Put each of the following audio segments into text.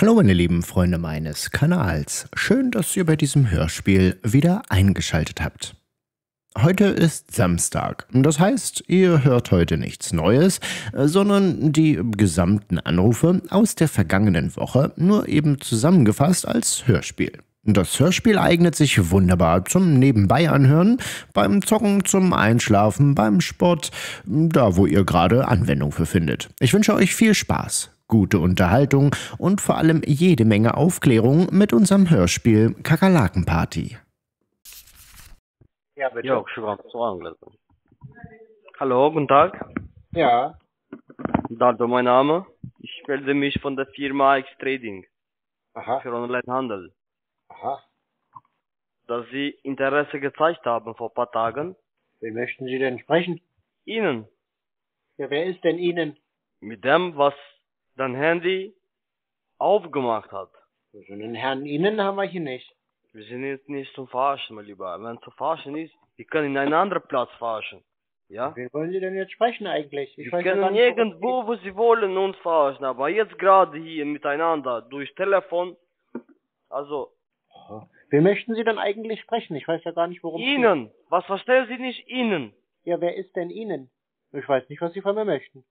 Hallo meine lieben Freunde meines Kanals, schön, dass ihr bei diesem Hörspiel wieder eingeschaltet habt. Heute ist Samstag, das heißt, ihr hört heute nichts Neues, sondern die gesamten Anrufe aus der vergangenen Woche nur eben zusammengefasst als Hörspiel. Das Hörspiel eignet sich wunderbar zum Nebenbei-Anhören, beim Zocken, zum Einschlafen, beim Sport, da wo ihr gerade Anwendung für findet. Ich wünsche euch viel Spaß, gute Unterhaltung und vor allem jede Menge Aufklärung mit unserem Hörspiel Kakerlakenparty. Ja, bitte. Hallo, guten Tag. Ja. Dardo, mein Name. Ich melde mich von der Firma X-Trading. Aha. Für Onlinehandel. Aha. Dass Sie Interesse gezeigt haben vor ein paar Tagen. Wie möchten Sie denn sprechen? Ihnen. Ja, wer ist denn Ihnen? Mit dem, was dein Handy aufgemacht hat. Also einen Herrn Ihnen haben wir hier nicht. Wir sind jetzt nicht zum Verarschen, mein Lieber. Wenn es zum Verarschen ist, wir können in einen anderen Platz verarschen. Ja? Wen wollen Sie denn jetzt sprechen eigentlich? Ich weiß können nicht, irgendwo, wo Sie wollen, uns verarschen. Aber jetzt gerade hier miteinander, durch Telefon, also... Wen möchten Sie denn eigentlich sprechen? Ich weiß ja gar nicht, worum... Ihnen! Was verstehen Sie nicht? Ihnen! Ja, wer ist denn Ihnen? Ich weiß nicht, was Sie von mir möchten.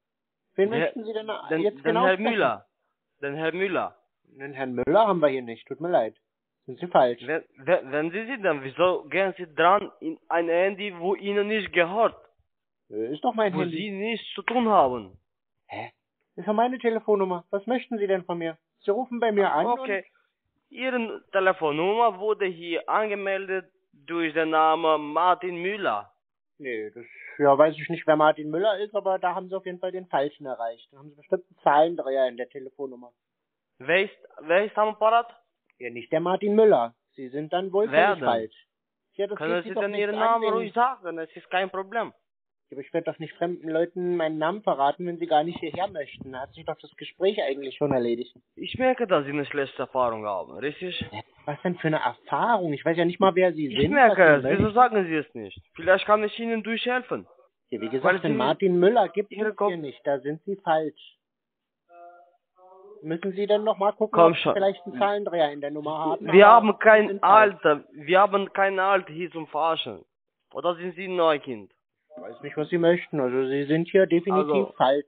Wen möchten Sie denn jetzt genau sprechen? Den Herrn Müller. Den Herrn Müller. Den Herrn Müller haben wir hier nicht. Tut mir leid. Sind Sie falsch. Wenn Sie sind, dann wieso gehen Sie dran in ein Handy, wo Ihnen nicht gehört? Ist doch mein Handy. Wo Sie nichts zu tun haben. Hä? Das ist ja meine Telefonnummer. Was möchten Sie denn von mir? Sie rufen bei mir an. Okay. Ihre Telefonnummer wurde hier angemeldet durch den Namen Martin Müller. Nee, das ja, weiß ich nicht, wer Martin Müller ist, aber da haben Sie auf jeden Fall den Falschen erreicht. Da haben Sie bestimmt einen Zahlendreher in der Telefonnummer. Wer ist am Apparat? Ja, nicht der Martin Müller. Sie sind dann wohl falsch. Ja, das können Sie dann Ihren Namen ruhig sagen, das ist kein Problem. Aber ich werde doch nicht fremden Leuten meinen Namen verraten, wenn sie gar nicht hierher möchten. Da hat sich doch das Gespräch eigentlich schon erledigt. Ich merke, dass Sie eine schlechte Erfahrung haben, richtig? Was denn für eine Erfahrung? Ich weiß ja nicht mal, wer Sie sind. Ich merke es. Wieso sagen Sie es nicht? Vielleicht kann ich Ihnen durchhelfen. Ja, wie gesagt, den Martin Müller gibt es hier nicht. Da sind Sie falsch. Müssen Sie dann nochmal gucken, ob Sie vielleicht einen Zahlendreher in der Nummer haben. Wir haben kein Alter. Wir haben kein Alter hier zum Verarschen. Oder sind Sie ein Neukind? Ich weiß nicht, was Sie möchten. Also Sie sind hier definitiv falsch.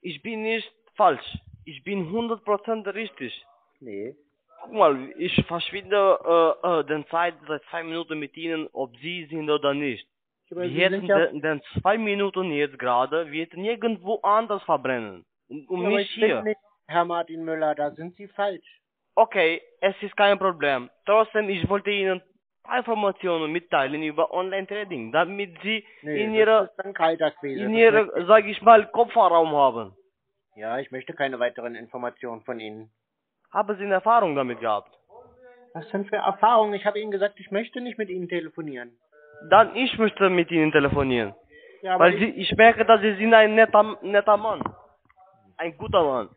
Ich bin nicht falsch. Ich bin 100% richtig. Nee. Guck mal, ich verschwinde den Zeit seit 2 Minuten mit Ihnen, ob Sie sind oder nicht. Wir hätten den 2 Minuten jetzt gerade, wir hätten irgendwo anders verbrennen. Und nicht hier. Nicht, Herr Martin Müller, da sind Sie falsch. Okay, es ist kein Problem. Trotzdem, ich wollte Ihnen Informationen mitteilen über Online-Trading, damit Sie in ihrer, sag ich mal, Kopfraum haben. Ja, ich möchte keine weiteren Informationen von Ihnen. Haben Sie eine Erfahrung damit gehabt? Was denn für Erfahrung? Ich habe Ihnen gesagt, ich möchte nicht mit Ihnen telefonieren. Dann ich möchte mit Ihnen telefonieren. Ja, weil ich merke, dass Sie sind ein netter Mann. Ein guter Mann.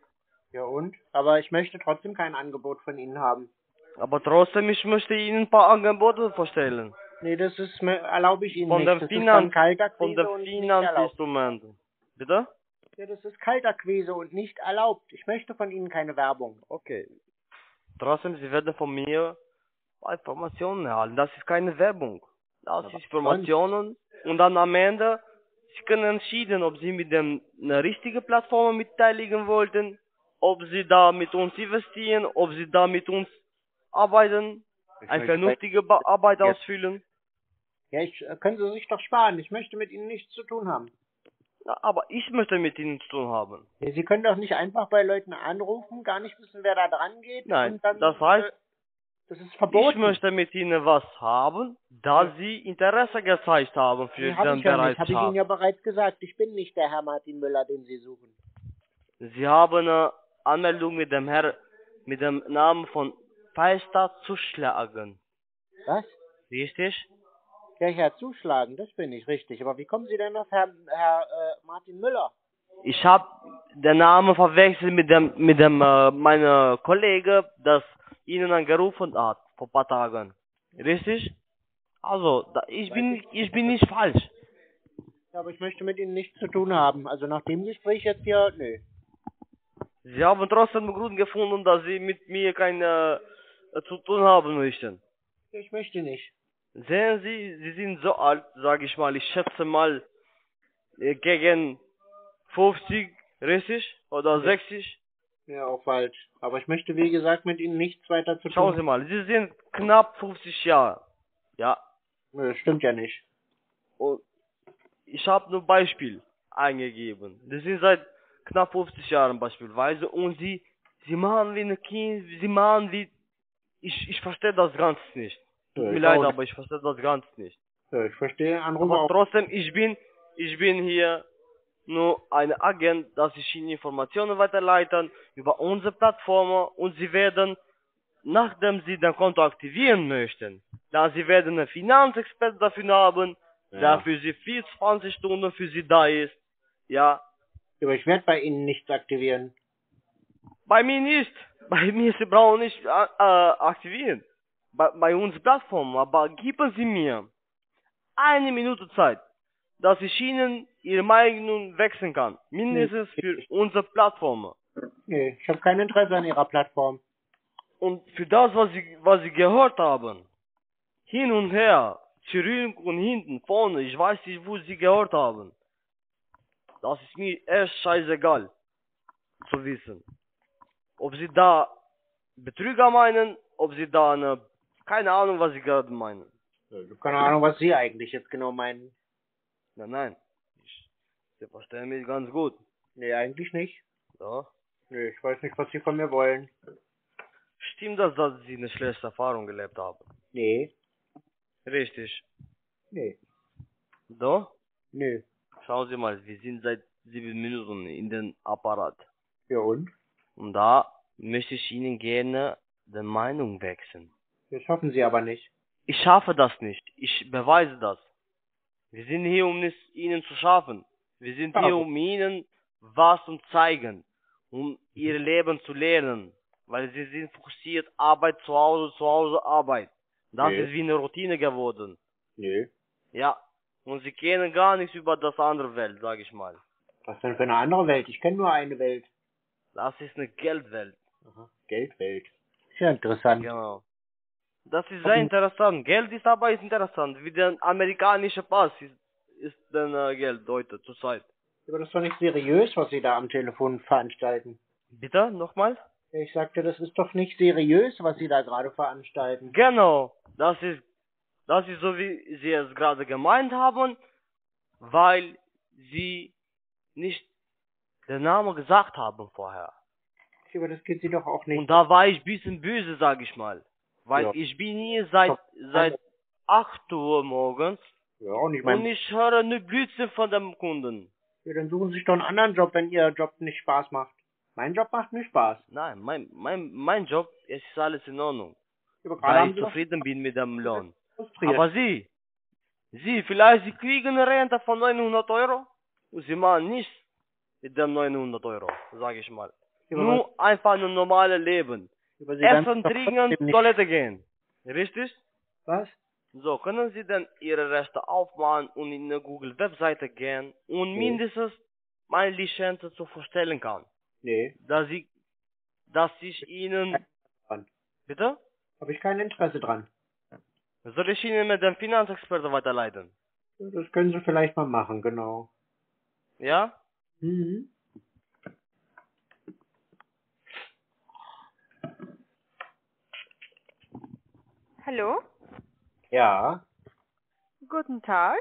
Ja und? Aber ich möchte trotzdem kein Angebot von Ihnen haben. Aber trotzdem, ich möchte Ihnen ein paar Angebote vorstellen. Nee, das ist, erlaube ich Ihnen nicht. Von der Finanzinstrumenten. Bitte? Ja, das ist Kaltakquise und nicht erlaubt. Ich möchte von Ihnen keine Werbung. Okay. Trotzdem, Sie werden von mir Informationen erhalten. Das ist keine Werbung. Das ist Informationen. Und dann am Ende, Sie können entscheiden, ob Sie mit einer richtigen Plattform mitteiligen wollten, ob Sie da mit uns investieren, ob Sie da mit uns arbeiten, eine vernünftige Arbeit ausfüllen. Ja, können Sie sich doch sparen. Ich möchte mit Ihnen nichts zu tun haben. Na, aber ich möchte mit Ihnen zu tun haben. Ja, Sie können doch nicht einfach bei Leuten anrufen, gar nicht wissen, wer da dran geht. Nein, und dann, das heißt, das ist verboten. Ich möchte mit Ihnen was haben, da Sie Interesse gezeigt haben für den Bereich. Das habe ich Ihnen ja bereits gesagt. Ich bin nicht der Herr Martin Müller, den Sie suchen. Sie haben eine Anmeldung mit dem Namen von Pfister zuschlagen. Was? Richtig? Ja, Herr Zuschlagen, das bin ich richtig. Aber wie kommen Sie denn auf Herr Martin Müller? Ich habe den Namen verwechselt mit dem meiner Kollege, das Ihnen angerufen hat vor ein paar Tagen. Richtig? Also, ich bin nicht falsch. Ja, aber ich möchte mit Ihnen nichts zu tun haben. Also nach dem Gespräch jetzt hier, nö. Sie haben trotzdem Grund gefunden, dass Sie mit mir keine zu tun haben möchten. Ich möchte nicht. Sehen Sie, Sie sind so alt, sage ich mal, ich schätze mal gegen 50, richtig? Oder 60? Ja, auch falsch. Aber ich möchte, wie gesagt, mit Ihnen nichts weiter zu tun. Schauen Sie mal, Sie sind knapp 50 Jahre. Ja. Das stimmt ja nicht. Und ich habe nur Beispiel eingegeben. Sie sind seit knapp 50 Jahren beispielsweise und Sie machen wie ein Kind, Sie machen wie... Ich verstehe das Ganze nicht. Tut mir leid, aber ich verstehe das Ganze nicht. Ja, ich verstehe Anrufe auch. Trotzdem, ich bin hier nur ein Agent, dass ich Ihnen Informationen weiterleiten über unsere Plattform und Sie werden, nachdem Sie den Konto aktivieren möchten, dann Sie werden einen Finanzexperten dafür haben, ja, der für Sie 24 Stunden für Sie da ist. Ja. Aber ich werde bei Ihnen nichts aktivieren. Bei mir nicht. Bei mir, Sie brauchen nicht aktivieren. Bei uns Plattform, aber geben Sie mir eine Minute Zeit, dass ich Ihnen Ihre Meinung wechseln kann. Mindestens für unsere Plattform. Nee, ich habe kein Interesse an Ihrer Plattform. Und für das, was Sie gehört haben, hin und her, zurück und hinten, vorne, ich weiß nicht, wo Sie gehört haben. Das ist mir echt scheißegal zu wissen. Ob Sie da Betrüger meinen, ob Sie da eine... Keine Ahnung, was Sie gerade meinen. Ich habe keine Ahnung, was Sie eigentlich jetzt genau meinen. Nein. Sie verstehen mich ganz gut. Nee, eigentlich nicht. Ja? Nee, ich weiß nicht, was Sie von mir wollen. Stimmt das, dass Sie eine schlechte Erfahrung gelebt haben? Nee. Richtig. Nee. Doch? Nee. Schauen Sie mal, wir sind seit 7 Minuten in den Apparat. Ja und? Und da möchte ich Ihnen gerne die Meinung wechseln. Das schaffen Sie aber nicht. Ich schaffe das nicht. Ich beweise das. Wir sind hier, um es Ihnen zu schaffen. Wir sind hier, um Ihnen was zu zeigen. Um Ihr Leben zu lernen. Weil Sie sind fokussiert, Arbeit, zu Hause, Arbeit. Das ist wie eine Routine geworden. Nee. Ja. Und Sie kennen gar nichts über das andere Welt, sage ich mal. Was denn für eine andere Welt? Ich kenne nur eine Welt. Das ist eine Geldwelt. Aha. Geldwelt. Sehr interessant. Genau. Das ist sehr interessant. Geld ist aber interessant. Wie der amerikanische Pass ist denn Geld heute zurzeit. Aber das ist doch nicht seriös, was Sie da am Telefon veranstalten. Bitte? Nochmal? Ich sagte, das ist doch nicht seriös, was Sie da gerade veranstalten. Genau. Das ist so, wie Sie es gerade gemeint haben, weil Sie nicht den Namen gesagt haben vorher. Aber das geht Sie doch auch nicht. Und da war ich ein bisschen böse, sag ich mal. Weil ich bin hier seit 8 Uhr morgens und ich höre nur Blödsinn von dem Kunden. Ja, dann suchen Sie sich doch einen anderen Job, wenn Ihr Job nicht Spaß macht. Mein Job macht mir Spaß. Nein, mein Job, es ist alles in Ordnung. Weil ich zufrieden bin mit dem Lohn. Aber Sie, vielleicht Sie kriegen eine Rente von 900 Euro und Sie machen nichts mit den 900 Euro, sag ich mal. Nur einfach ein normales Leben. Essen, trinken, Toilette gehen. Richtig? Was? So, können Sie dann Ihre Rechte aufmachen und in eine Google-Webseite gehen und mindestens meine Lizenz zu verstellen kann? Nee. Dass ich Ihnen... Bitte? Habe ich kein Interesse dran. Soll ich Ihnen mit dem Finanzexperten weiterleiten? Das können Sie vielleicht mal machen, genau. Ja? Mhm. Hallo? Ja? Guten Tag,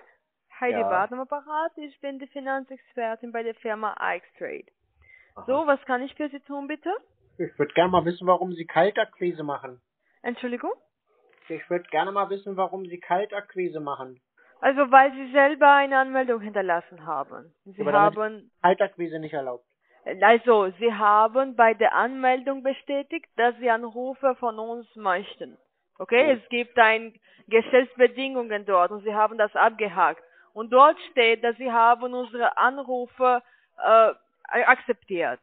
Heidi Bart am Apparat, ich bin die Finanzexpertin bei der Firma X-Trade. So, was kann ich für Sie tun, bitte? Ich würde gerne mal wissen, warum Sie Kaltakquise machen. Entschuldigung? Ich würde gerne mal wissen, warum Sie Kaltakquise machen. Also, weil Sie selber eine Anmeldung hinterlassen haben. Sie haben Kaltakquise nicht erlaubt. Also, Sie haben bei der Anmeldung bestätigt, dass Sie Anrufe von uns möchten. Okay, es gibt Geschäftsbedingungen dort und Sie haben das abgehakt. Und dort steht, dass Sie haben unsere Anrufe akzeptiert.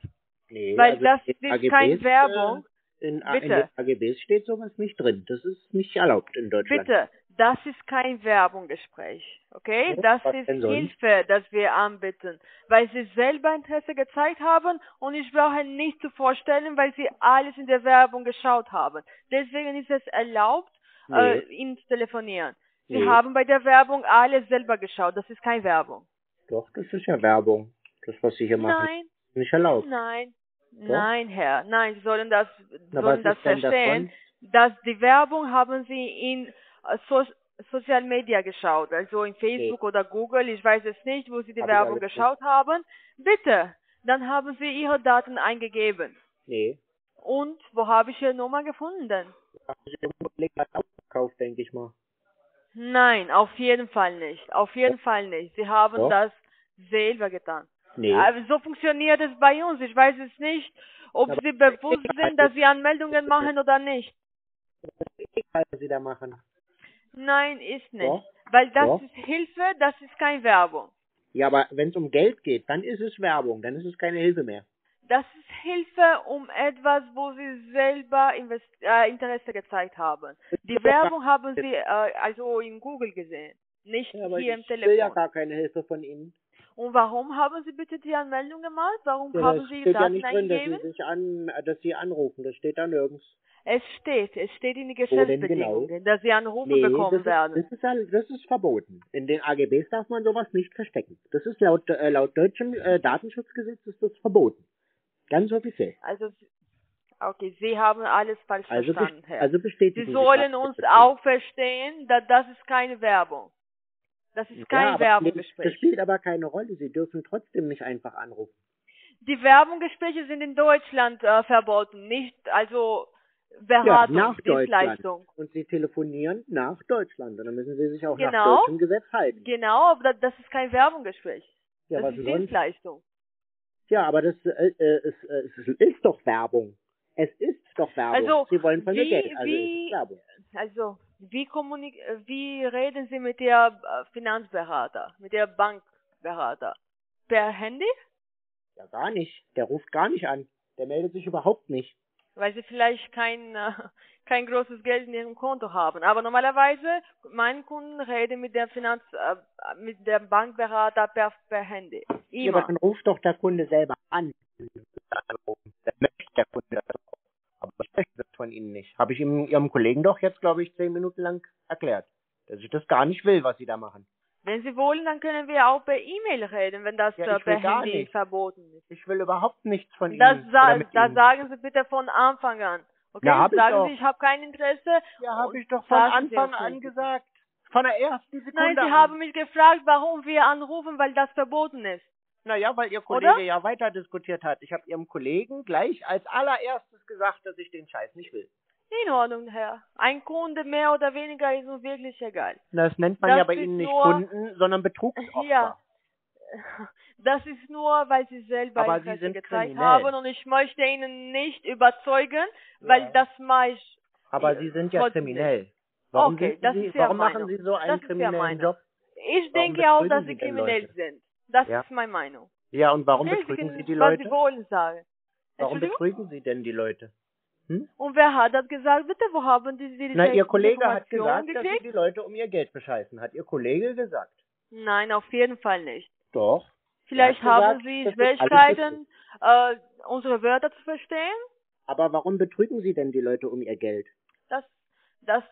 Nee, weil also das ist AGBs, keine Werbung. In den AGBs steht sowas nicht drin. Das ist nicht erlaubt in Deutschland. Bitte, Das ist kein Werbungsgespräch, okay? Das ist Hilfe, das wir anbieten, weil sie selber Interesse gezeigt haben und ich brauche nicht zu vorstellen, weil sie alles in der Werbung geschaut haben. Deswegen ist es erlaubt, ihnen zu telefonieren. Sie haben bei der Werbung alles selber geschaut, das ist keine Werbung. Doch, das ist ja Werbung, das, was Sie hier machen. Nein. Nicht erlaubt. Nein, doch? Nein, Herr, nein, Sie sollen das, verstehen, dass die Werbung haben Sie in Social Media geschaut, also in Facebook oder Google, ich weiß es nicht, wo Sie die Werbung geschaut haben. Bitte, dann haben Sie Ihre Daten eingegeben. Nee. Und wo habe ich Ihre Nummer gefunden? Haben Sie gekauft, denke ich mal. Nein, auf jeden Fall nicht. Auf jeden Fall nicht. Sie haben das selber getan. Nee. Aber so funktioniert es bei uns. Ich weiß es nicht, ob Sie bewusst sind, dass Sie Anmeldungen machen oder nicht. Was Sie da machen? Nein, ist nicht. Doch, weil das ist Hilfe, das ist keine Werbung. Ja, aber wenn es um Geld geht, dann ist es Werbung, dann ist es keine Hilfe mehr. Das ist Hilfe um etwas, wo Sie selber Interesse gezeigt haben. Die Werbung haben Sie also in Google gesehen, nicht hier im Telefon. Ich will ja gar keine Hilfe von Ihnen. Und warum haben Sie bitte die Anmeldung gemacht? Warum haben Sie die Daten eingegeben? Das steht ja nicht drin, dass Sie anrufen, das steht da nirgends. Es steht in den Geschäftsbedingungen, dass Sie Anrufe bekommen werden. Das ist verboten. In den AGBs darf man sowas nicht verstecken. Das ist laut deutschem Datenschutzgesetz ist das verboten. Ganz offiziell. Also, okay, Sie haben alles falsch verstanden, Herr. Also bestätigen Sie sollen uns auch verstehen, dass das ist keine Werbung. Das ist kein Werbungsgespräch. Das spielt aber keine Rolle. Sie dürfen trotzdem nicht einfach anrufen. Die Werbungsgespräche sind in Deutschland verboten, nicht Beratung, nach Dienstleistung. Und Sie telefonieren nach Deutschland. Und dann müssen Sie sich auch nach deutschem Gesetz halten. Genau, aber das ist kein Werbungsgespräch. Ja, das ist Dienstleistung. Ja, aber das ist doch Werbung. Es ist doch Werbung. Also, Sie wollen von mir Geld. Also, es ist Werbung. Also, wie reden Sie mit der Finanzberater, mit der Bankberater? Per Handy? Ja, gar nicht. Der ruft gar nicht an. Der meldet sich überhaupt nicht. Weil sie vielleicht kein großes Geld in ihrem Konto haben. Aber normalerweise, meine Kunden reden mit der Bankberater per Handy. Ja, aber dann ruft doch der Kunde selber an. Dann möchte der Kunde das auch. Aber ich möchte das von Ihnen nicht. Habe ich Ihrem Kollegen doch jetzt, glaube ich, 10 Minuten lang erklärt, dass ich das gar nicht will, was Sie da machen. Wenn Sie wollen, dann können wir auch per E-Mail reden, wenn das per Handy verboten ist. Ich will überhaupt nichts von Ihnen. Das sagen Sie bitte von Anfang an. Okay? Ja, sagen Sie, ich habe kein Interesse. Ja, habe ich doch von Anfang an gesagt. Von der ersten Sekunde an. Nein, Sie haben mich gefragt, warum wir anrufen, weil das verboten ist. Naja, weil Ihr Kollege ja weiter diskutiert hat. Ich habe Ihrem Kollegen gleich als allererstes gesagt, dass ich den Scheiß nicht will. In Ordnung, Herr. Ein Kunde mehr oder weniger ist uns wirklich egal. Das nennt man ja bei Ihnen nicht Kunden, sondern Betrugsopfer. Ja, das ist nur, weil Sie selber Interesse gezeigt haben und ich möchte Ihnen nicht überzeugen, weil das mache ich. Aber Sie sind ja kriminell. Warum machen Sie so einen kriminellen Job? Ich denke auch, dass Sie kriminell sind. Das ist meine Meinung. Ja, und warum betrügen Sie die Leute? Was Sie wollen sagen. Warum betrügen Sie denn die Leute? Hm? Und wer hat das gesagt? Bitte, wo haben Sie Ihr Kollege hat gesagt, gekriegt? Dass Sie die Leute um ihr Geld bescheißen. Hat Ihr Kollege gesagt? Nein, auf jeden Fall nicht. Doch. Vielleicht haben Sie Schwierigkeiten, unsere Wörter zu verstehen. Aber warum betrügen Sie denn die Leute um ihr Geld? Das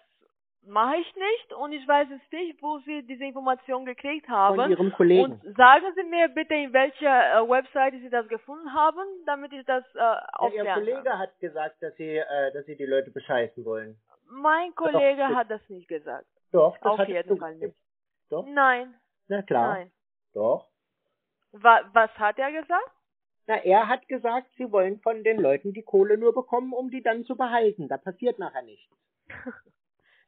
mache ich nicht und ich weiß es nicht, wo Sie diese Information gekriegt haben. Von Ihrem Kollegen. Und sagen Sie mir bitte, in welcher Website Sie das gefunden haben, damit ich das aufklären kann. Ihr Kollege hat gesagt, dass Sie die Leute bescheißen wollen. Mein Kollege hat das nicht gesagt. Doch, das auf jeden Fall nicht. Doch? Nein. Na klar. Nein. Doch. Was hat er gesagt? Na, er hat gesagt, Sie wollen von den Leuten die Kohle nur bekommen, um die dann zu behalten. Da passiert nachher nichts.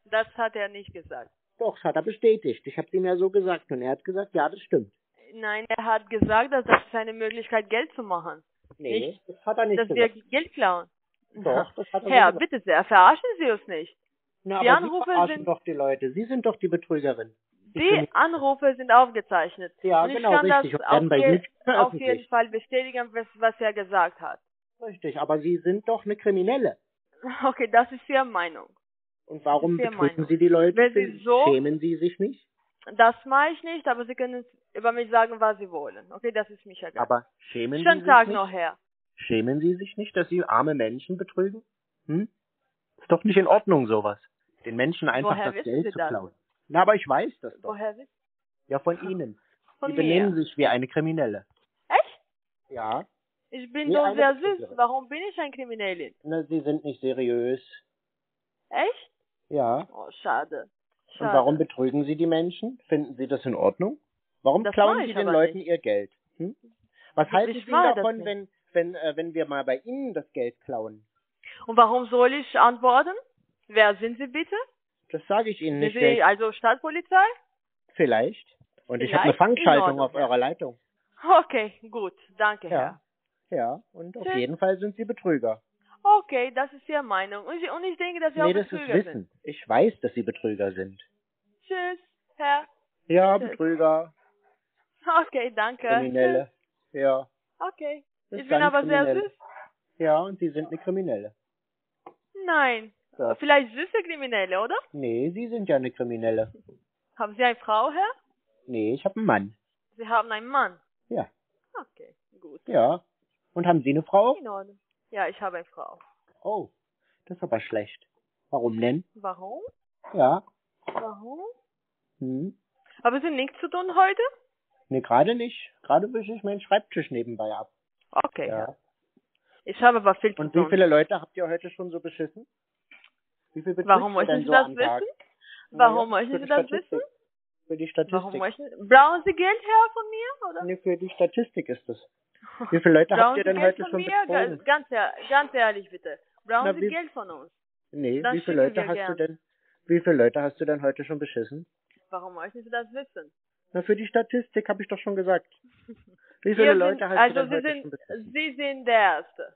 Das hat er nicht gesagt. Doch, das hat er bestätigt. Ich habe es ihm ja so gesagt und er hat gesagt, ja, das stimmt. Nein, er hat gesagt, dass das ist eine Möglichkeit, Geld zu machen. Nee, das hat er nicht gesagt. Dass wir Geld klauen. Doch, das hat er Herr, gesagt. Bitte sehr, verarschen Sie uns nicht. Na, die aber Anrufe Sie verarschen doch die Leute. Sie sind doch die Betrügerin. Die Anrufe sind aufgezeichnet. Ja, und genau, ich kann richtig. Das auf jeden Fall bestätigen, was er gesagt hat. Richtig, aber Sie sind doch eine Kriminelle. Okay, das ist Ihre Meinung. Und warum betrügen Sie die Leute? Schämen Sie sich nicht? Das mache ich nicht, aber Sie können über mich sagen, was Sie wollen. Okay, das ist mich egal. Aber schämen Sie sich nicht? Schönen Tag noch, Herr. Schämen Sie sich nicht, dass Sie arme Menschen betrügen? Hm? Ist doch nicht in Ordnung, sowas. Den Menschen einfach das Geld zu klauen. Na, aber ich weiß das doch. Woher wissen Sie? Ja, von Ihnen. Sie benehmen sich wie eine Kriminelle. Echt? Ja. Ich bin doch sehr süß. Warum bin ich ein Kriminellin? Na, Sie sind nicht seriös. Echt? Ja. Oh, schade. Und warum betrügen Sie die Menschen? Finden Sie das in Ordnung? Warum klauen Sie den Leuten ihr Geld? Hm? Was halten Sie davon, wenn wir mal bei Ihnen das Geld klauen? Und warum soll ich antworten? Wer sind Sie bitte? Das sage ich Ihnen nicht. Sind Sie also Stadtpolizei? Vielleicht. Und ich habe eine Fangschaltung auf eurer Leitung. Okay, gut. Danke, Herr. Ja, und auf jeden Fall sind Sie Betrüger. Okay, das ist Ihre Meinung. Und ich denke, dass Sie auch Betrüger sind. Wissen. Ich weiß, dass Sie Betrüger sind. Tschüss, Herr. Ja, tschüss. Betrüger. Okay, danke. Kriminelle. Tschüss. Ja. Okay. Ich bin aber sehr süß. Ja, und Sie sind eine Kriminelle. Nein. So. Vielleicht süße Kriminelle, oder? Nee, Sie sind ja eine Kriminelle. Haben Sie eine Frau, Herr? Nee, ich habe einen Mann. Sie haben einen Mann? Ja. Okay, gut. Ja. Und haben Sie eine Frau? In Ordnung. Ja, ich habe eine Frau. Oh, das ist aber schlecht. Warum denn? Warum? Ja. Warum? Hm. Aber Sie haben nichts zu tun heute? Nee, gerade nicht. Gerade wische ich meinen Schreibtisch nebenbei ab. Okay. Ja. Ich habe aber viel zu tun. Und wie viele Leute habt ihr heute schon so beschissen? Wie viel betrifft ihr denn so am Tag? Warum möchten Sie das wissen? Für die Statistik. Warum möchten? Brauchen Sie Geld her von mir, oder? Nee, für die Statistik ist das. Wie viele Leute habt ihr denn heute schon betrogen? Ganz ehrlich bitte. Brauchen Sie Geld von uns? Nee, wie viele Leute hast du denn? Wie viele Leute hast du denn heute schon beschissen? Warum möchten Sie das wissen? Na, für die Statistik habe ich doch schon gesagt. Wie viele Leute hast du denn heute schon beschissen? Sie sind der Erste.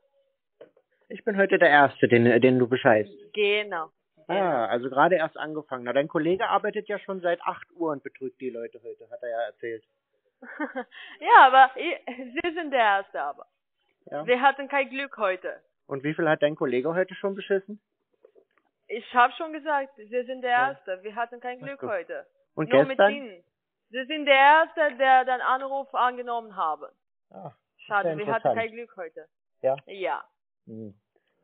Ich bin heute der Erste, den du bescheißt. Genau. Ah, also gerade erst angefangen. Na, dein Kollege arbeitet ja schon seit 8 Uhr und betrügt die Leute heute, hat er ja erzählt. Ja, aber Sie sind der Erste, aber. Ja. Sie hatten kein Glück heute. Und wie viel hat dein Kollege heute schon beschissen? Ich habe schon gesagt, Sie sind der Erste. Wir hatten kein Glück heute. Und nur gestern? Mit Ihnen. Sie sind der Erste, der den Anruf angenommen habe. Ach, schade, wir hatten kein Glück heute. Ja? Ja. Hm.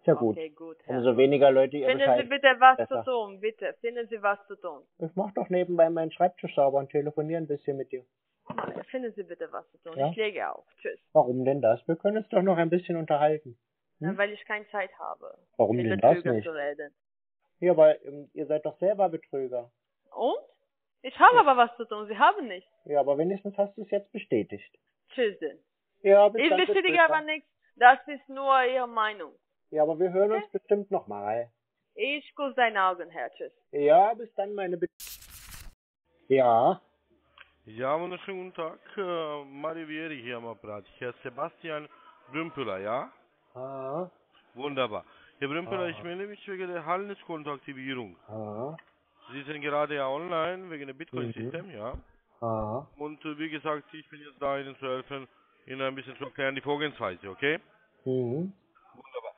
Ja gut. Okay, gut, umso weniger Leute ihr Bescheid. Finden Sie bitte was zu tun, bitte. Finden Sie was zu tun. Ich mach doch nebenbei meinen Schreibtisch sauber und telefoniere ein bisschen mit dir. Finden Sie bitte was zu tun. Ja? Ich lege auf. Tschüss. Warum denn das? Wir können uns doch noch ein bisschen unterhalten. Hm? Ja, weil ich keine Zeit habe. Warum denn das nicht? Ja, aber ihr seid doch selber Betrüger. Und? Ich habe aber was zu tun. Sie haben nicht. Ja, aber wenigstens hast du es jetzt bestätigt. Tschüss denn. Ja, ich bestätige aber nichts. Das ist nur Ihre Meinung. Ja, aber wir hören uns bestimmt nochmal. Ich küsse deine Augen, Herr. Tschüss. Ja, bis dann, meine Bitte. Ja. Ja, wunderschönen guten Tag. Mario Vieri hier am Apparat. Herr Sebastian Brümpeler, ja? Ah. Wunderbar. Herr Brümpeler, ich melde mich wegen der Handelskontoaktivierung. Ah. Sie sind gerade ja online wegen dem Bitcoin-System, ja? Ah. Und wie gesagt, ich bin jetzt da, Ihnen zu helfen, Ihnen ein bisschen zu erklären, die Vorgehensweise, okay? Mhm. Wunderbar.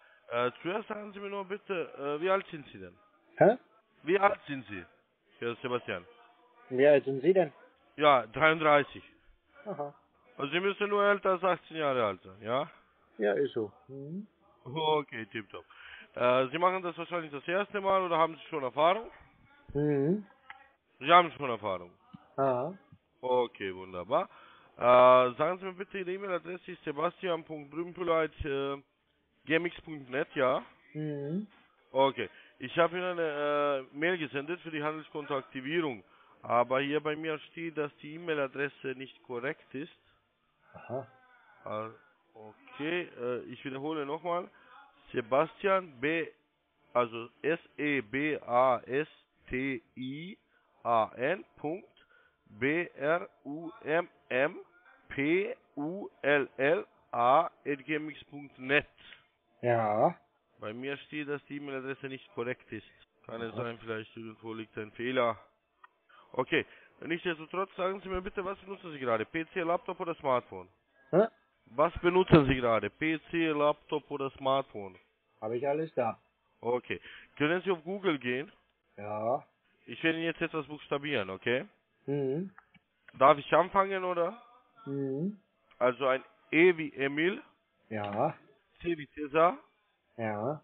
Zuerst sagen Sie mir nur bitte, wie alt sind Sie denn? Hä? Wie alt sind Sie, Herr Sebastian? Wie alt sind Sie denn? Ja, 33. Aha. Also Sie müssen nur älter als 18 Jahre alt sein, ja? Ja, ist so. Mhm. Okay, tipptopp. Sie machen das wahrscheinlich das erste Mal oder haben Sie schon Erfahrung? Mhm. Sie haben schon Erfahrung? Aha. Okay, wunderbar. Sagen Sie mir bitte, Ihre E-Mail-Adresse ist sebastian.brümpeler@gmx.net, ja? Mhm. Okay. Ich habe Ihnen eine Mail gesendet für die Handelskontoaktivierung, aber hier bei mir steht, dass die E-Mail-Adresse nicht korrekt ist. Aha. Okay, ich wiederhole nochmal. Sebastian B, also sebastian.brümpeller@gmx.net. Ja. Bei mir steht, dass die E-Mail-Adresse nicht korrekt ist. Kann es sein, vielleicht irgendwo liegt ein Fehler. Okay. Nichtsdestotrotz, sagen Sie mir bitte, was benutzen Sie gerade? PC, Laptop oder Smartphone? Hä? Was benutzen Sie gerade? PC, Laptop oder Smartphone? Habe ich alles da. Okay. Können Sie auf Google gehen? Ja. Ich werde Ihnen jetzt etwas buchstabieren, okay? Mhm. Darf ich anfangen, oder? Mhm. Also ein E wie Emil. Ja. C wie Cäsar. Ja.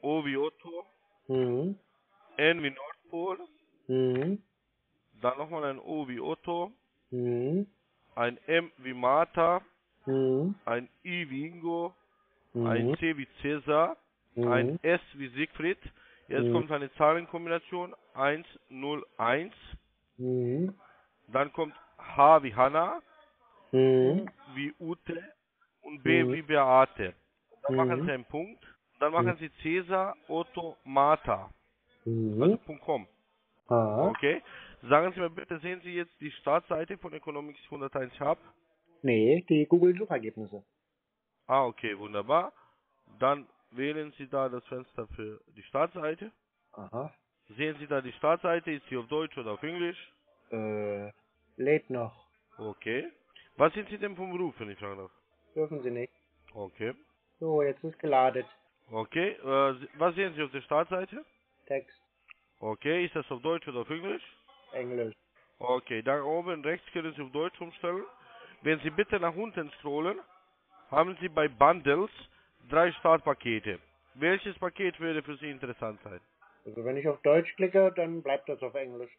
O wie Otto. Mhm. N wie Nordpol. Mhm. Dann nochmal ein O wie Otto. Mhm. Ein M wie Martha. Mhm. Ein I wie Ingo. Mhm. Ein C wie Cäsar. Mhm. Ein S wie Siegfried. Jetzt kommt eine Zahlenkombination 101. Mhm. Dann kommt H wie Hanna, U wie Ute und B wie Beate. Dann machen Sie einen Punkt. Dann machen Sie Cäsar, Otto, Martha. Also .com. Ah. Okay. Sagen Sie mir bitte, sehen Sie jetzt die Startseite von Economics 101 Hub? Nee, die Google-Suchergebnisse. Ah, okay, wunderbar. Dann wählen Sie da das Fenster für die Startseite. Aha. Sehen Sie da die Startseite? Ist sie auf Deutsch oder auf Englisch? Lädt noch. Okay. Was sind Sie denn vom Beruf, wenn ich fragen darf? Dürfen Sie nicht. Okay. So, jetzt ist geladen. Okay. Was sehen Sie auf der Startseite? Text. Okay. Ist das auf Deutsch oder auf Englisch? Englisch. Okay. Dann oben rechts können Sie auf Deutsch umstellen. Wenn Sie bitte nach unten scrollen, haben Sie bei Bundles 3 Startpakete. Welches Paket würde für Sie interessant sein? Also wenn ich auf Deutsch klicke, dann bleibt das auf Englisch.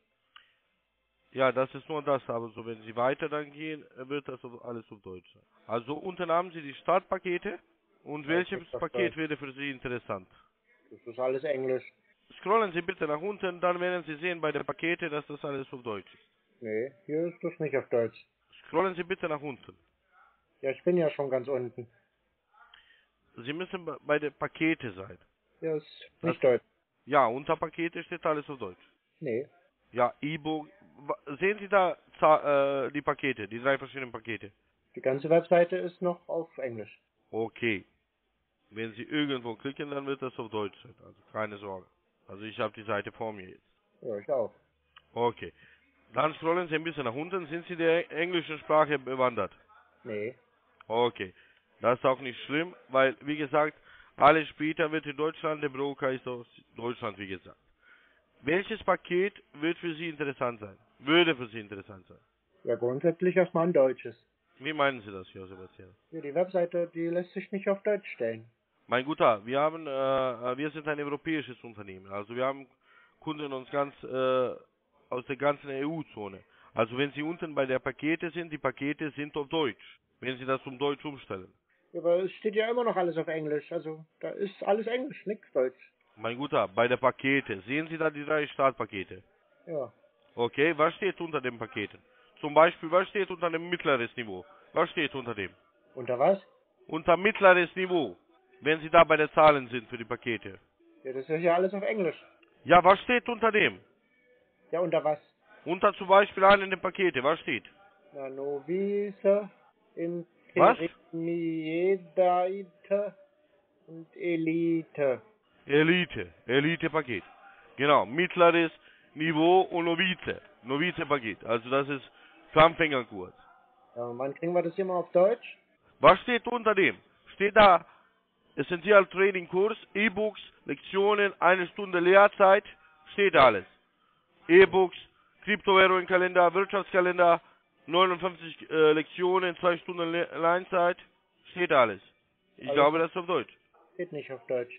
Ja, das ist nur das, aber so wenn Sie weiter dann gehen, wird das alles auf Deutsch sein. Also unten haben Sie die Startpakete und ja, welches Paket wäre für Sie interessant? Das ist alles Englisch. Scrollen Sie bitte nach unten, dann werden Sie sehen bei den Paketen, dass das alles auf Deutsch ist. Nee, hier ist das nicht auf Deutsch. Scrollen Sie bitte nach unten. Ja, ich bin ja schon ganz unten. Sie müssen bei den Paketen sein. Ja, ist nicht Deutsch. Ja, unter Pakete steht alles auf Deutsch. Nee. Ja, E-Book. Sehen Sie da die Pakete, die 3 verschiedenen Pakete? Die ganze Webseite ist noch auf Englisch. Okay. Wenn Sie irgendwo klicken, dann wird das auf Deutsch sein. Also keine Sorge. Also ich habe die Seite vor mir jetzt. Ja, ich auch. Okay. Dann scrollen Sie ein bisschen nach unten. Sind Sie der englischen Sprache bewandert? Nee. Okay. Das ist auch nicht schlimm, weil, wie gesagt, alles später wird in Deutschland, der Broker ist aus Deutschland, wie gesagt. Welches Paket wird für Sie interessant sein? Würde für Sie interessant sein? Ja, grundsätzlich erstmal ein deutsches. Wie meinen Sie das, Herr Sebastian? Ja, die Webseite, die lässt sich nicht auf Deutsch stellen. Mein Guter, wir sind ein europäisches Unternehmen. Also wir haben Kunden aus der ganzen EU-Zone. Also wenn Sie unten bei der Pakete sind, die Pakete sind auf Deutsch. Wenn Sie das zum Deutsch umstellen. Ja, aber es steht ja immer noch alles auf Englisch. Also da ist alles Englisch, nichts Deutsch. Mein Guter, bei der Pakete. Sehen Sie da die 3 Startpakete? Ja. Okay, was steht unter den Paketen? Zum Beispiel, was steht unter dem mittleres Niveau? Was steht unter dem? Unter was? Unter mittleres Niveau. Wenn Sie da bei den Zahlen sind für die Pakete. Ja, das ist ja alles auf Englisch. Ja, was steht unter dem? Ja, unter was? Unter zum Beispiel einem der Pakete. Was steht? Na, Novice, Intermediate und Elite. Elite-Paket. Genau, mittleres Niveau und Novize-Paket. Also das ist für Anfängerkurs. Ja, und wann kriegen wir das hier mal auf Deutsch? Was steht unter dem? Steht da Essential Trading Kurs, E-Books, Lektionen, 1 Stunde Lehrzeit, steht alles. E-Books, Kryptowährungskalender, Wirtschaftskalender, 59 Lektionen, 2 Stunden Lehrzeit, steht alles. Ich glaube, das ist auf Deutsch. Steht nicht auf Deutsch.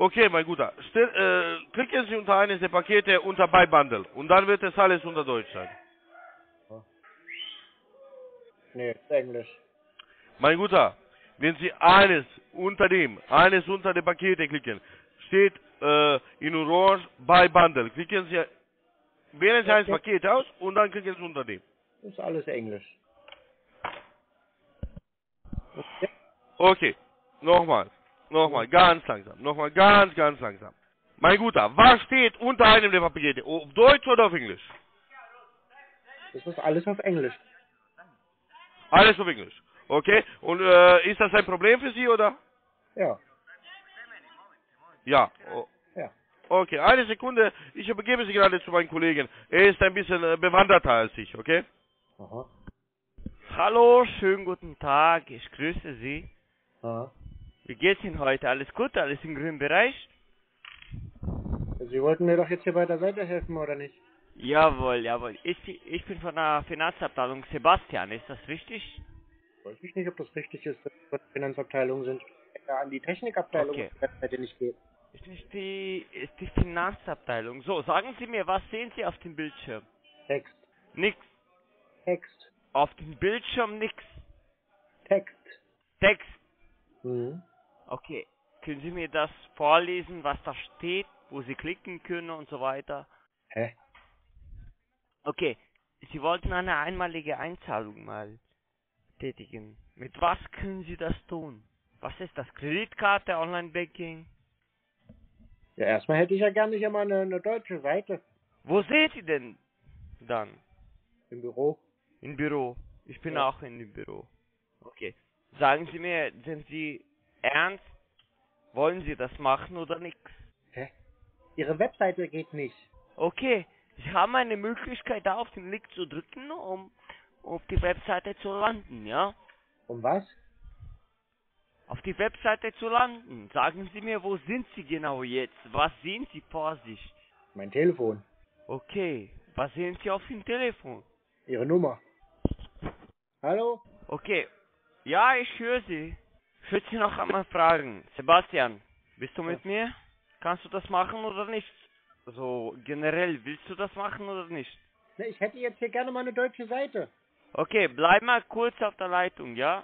Okay, mein Guter, klicken Sie unter eines der Pakete unter Buy Bundle und dann wird es alles unter Deutsch sein. Nee, Englisch. Mein Guter, wenn Sie eines unter den Pakete klicken, steht in Orange Buy Bundle. Wählen Sie eins Paket aus und dann klicken Sie unter dem. Das ist alles Englisch. Okay, nochmal, ganz langsam. Nochmal, ganz langsam. Mein Guter, was steht unter einem der Pakete? Auf Deutsch oder auf Englisch? Das ist alles auf Englisch. Alles auf Englisch. Okay. Und ist das ein Problem für Sie, oder? Ja. Ja. Ja. Okay, eine Sekunde. Ich übergebe Sie gerade zu meinem Kollegen. Er ist ein bisschen bewanderter als ich, okay? Aha. Hallo, schönen guten Tag. Ich grüße Sie. Aha. Wie geht's Ihnen heute? Alles gut? Alles im grünen Bereich? Sie wollten mir doch jetzt hier bei der Seite helfen, oder nicht? Jawohl, jawohl. Ich bin von der Finanzabteilung. Sebastian, ist das richtig? Weiß ich nicht, ob das richtig ist, dass wir von der Finanzabteilung sind. Ja, an die Technikabteilung, okay. Hätte nicht geht. Ist nicht die Finanzabteilung. So, sagen Sie mir, was sehen Sie auf dem Bildschirm? Text. Nix. Text. Auf dem Bildschirm nix. Text. Text. Mhm. Okay. Können Sie mir das vorlesen, was da steht, wo Sie klicken können und so weiter? Hä? Okay. Sie wollten eine einmalige Einzahlung mal tätigen. Mit was können Sie das tun? Was ist das? Kreditkarte, Online-Banking? Ja, erstmal hätte ich ja gerne hier mal eine deutsche Seite. Wo seht ihr denn dann? Im Büro. Im Büro. Ich bin ja auch in dem Büro. Okay. Sagen Sie mir, sind Sie ernst? Wollen Sie das machen oder nix? Hä? Ihre Webseite geht nicht. Okay. Sie haben eine Möglichkeit, da auf den Link zu drücken, um auf die Webseite zu landen, ja? Um was? Auf die Webseite zu landen. Sagen Sie mir, wo sind Sie genau jetzt? Was sehen Sie vor sich? Mein Telefon. Okay. Was sehen Sie auf dem Telefon? Ihre Nummer. Hallo? Okay. Ja, ich höre Sie. Ich würde Sie noch einmal fragen. Sebastian, bist du mit mir? Kannst du das machen oder nicht? So, generell, willst du das machen oder nicht? Ich hätte jetzt hier gerne mal eine deutsche Seite. Okay, bleib mal kurz auf der Leitung, ja?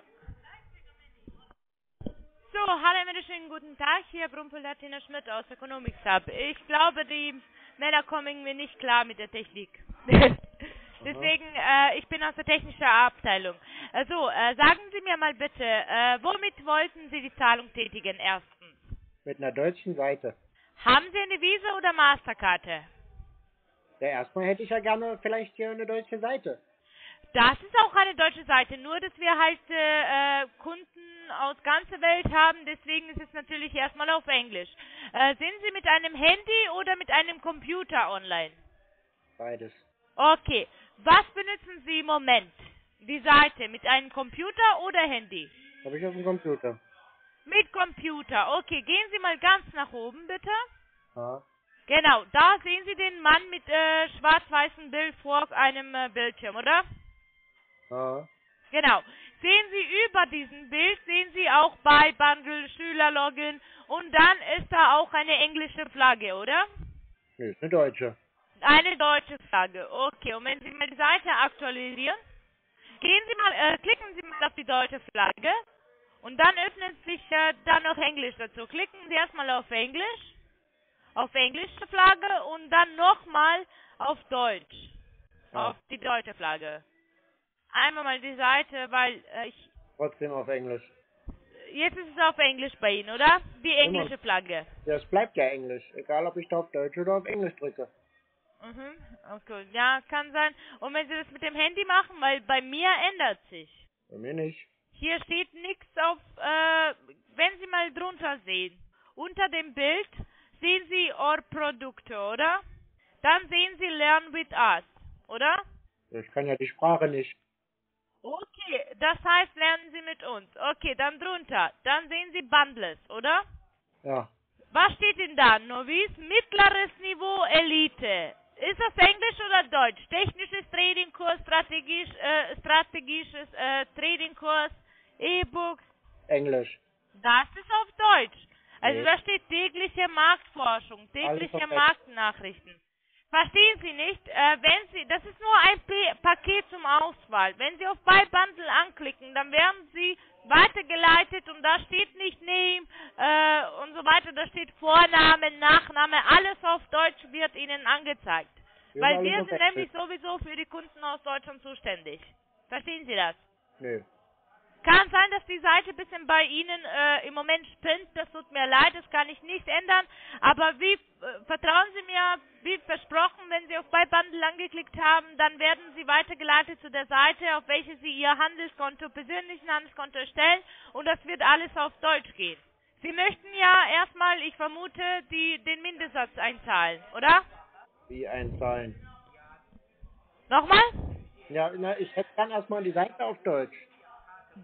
So, hallo, einen schönen guten Tag, hier Brümpeler Latina Schmidt aus Economics Hub. Ich glaube, die Männer kommen mir nicht klar mit der Technik. Deswegen, ich bin aus der technischen Abteilung. So, sagen Sie mir mal bitte, womit wollten Sie die Zahlung tätigen erstens? Mit einer deutschen Seite. Haben Sie eine Visa oder Masterkarte? Ja, erstmal hätte ich ja gerne vielleicht hier eine deutsche Seite. Das ist auch eine deutsche Seite, nur dass wir halt Kunden aus ganzer Welt haben, deswegen ist es natürlich erstmal auf Englisch. Sind Sie mit einem Handy oder mit einem Computer online? Beides. Okay, was benutzen Sie im Moment? Die Seite mit einem Computer oder Handy? Habe ich auf dem Computer. Mit Computer, okay, gehen Sie mal ganz nach oben, bitte. Ja. Genau, da sehen Sie den Mann mit schwarz-weißem Bild vor einem Bildschirm, oder? Ja. Genau. Sehen Sie über diesem Bild, sehen Sie auch bei Bundle, Schülerlogin und dann ist da auch eine englische Flagge, oder? Nee, ist eine deutsche. Eine deutsche Flagge, okay. Und wenn Sie mal die Seite aktualisieren, gehen Sie mal, klicken Sie mal auf die deutsche Flagge und dann öffnet sich dann noch Englisch dazu. Klicken Sie erstmal auf englische Flagge und dann nochmal auf Deutsch, auf die deutsche Flagge. Einmal mal die Seite, weil ich... Trotzdem auf Englisch. Jetzt ist es auf Englisch bei Ihnen, oder? Die englische Flagge. Ja, es bleibt ja Englisch. Egal, ob ich da auf Deutsch oder auf Englisch drücke. Mhm, okay. Ja, kann sein. Und wenn Sie das mit dem Handy machen, weil bei mir ändert sich. Bei mir nicht. Hier steht nichts auf... wenn Sie mal drunter sehen. Unter dem Bild sehen Sie Our Produkte, oder? Dann sehen Sie Learn with Us, oder? Ich kann ja die Sprache nicht. Okay, das heißt, lernen Sie mit uns. Okay, dann drunter. Dann sehen Sie Bundles, oder? Ja. Was steht denn da? Novice, mittleres Niveau, Elite. Ist das Englisch oder Deutsch? Technisches Trading-Kurs, strategisches Trading-Kurs, E-Books? Englisch. Das ist auf Deutsch. Also nee, da steht tägliche Marktforschung, tägliche Marktnachrichten. Verstehen Sie nicht, wenn Sie, das ist nur ein Paket zum Auswahl. Wenn Sie auf Buy Bundle anklicken, dann werden Sie weitergeleitet und da steht nicht Name und so weiter, da steht Vorname, Nachname, alles auf Deutsch wird Ihnen angezeigt. Weil wir sind nämlich sowieso für die Kunden aus Deutschland zuständig. Verstehen Sie das? Nö. Nee. Kann sein, dass die Seite ein bisschen bei Ihnen im Moment spinnt, das tut mir leid, das kann ich nicht ändern, aber wie vertrauen Sie mir, wie versprochen, wenn Sie auf Buy Bundle angeklickt haben, dann werden Sie weitergeleitet zu der Seite, auf welche Sie Ihr Handelskonto, persönlichen Handelskonto erstellen und das wird alles auf Deutsch gehen. Sie möchten ja erstmal, ich vermute, den Mindestsatz einzahlen, oder? Wie einzahlen? Nochmal? Ja, na, ich hätte dann erstmal die Seite auf Deutsch.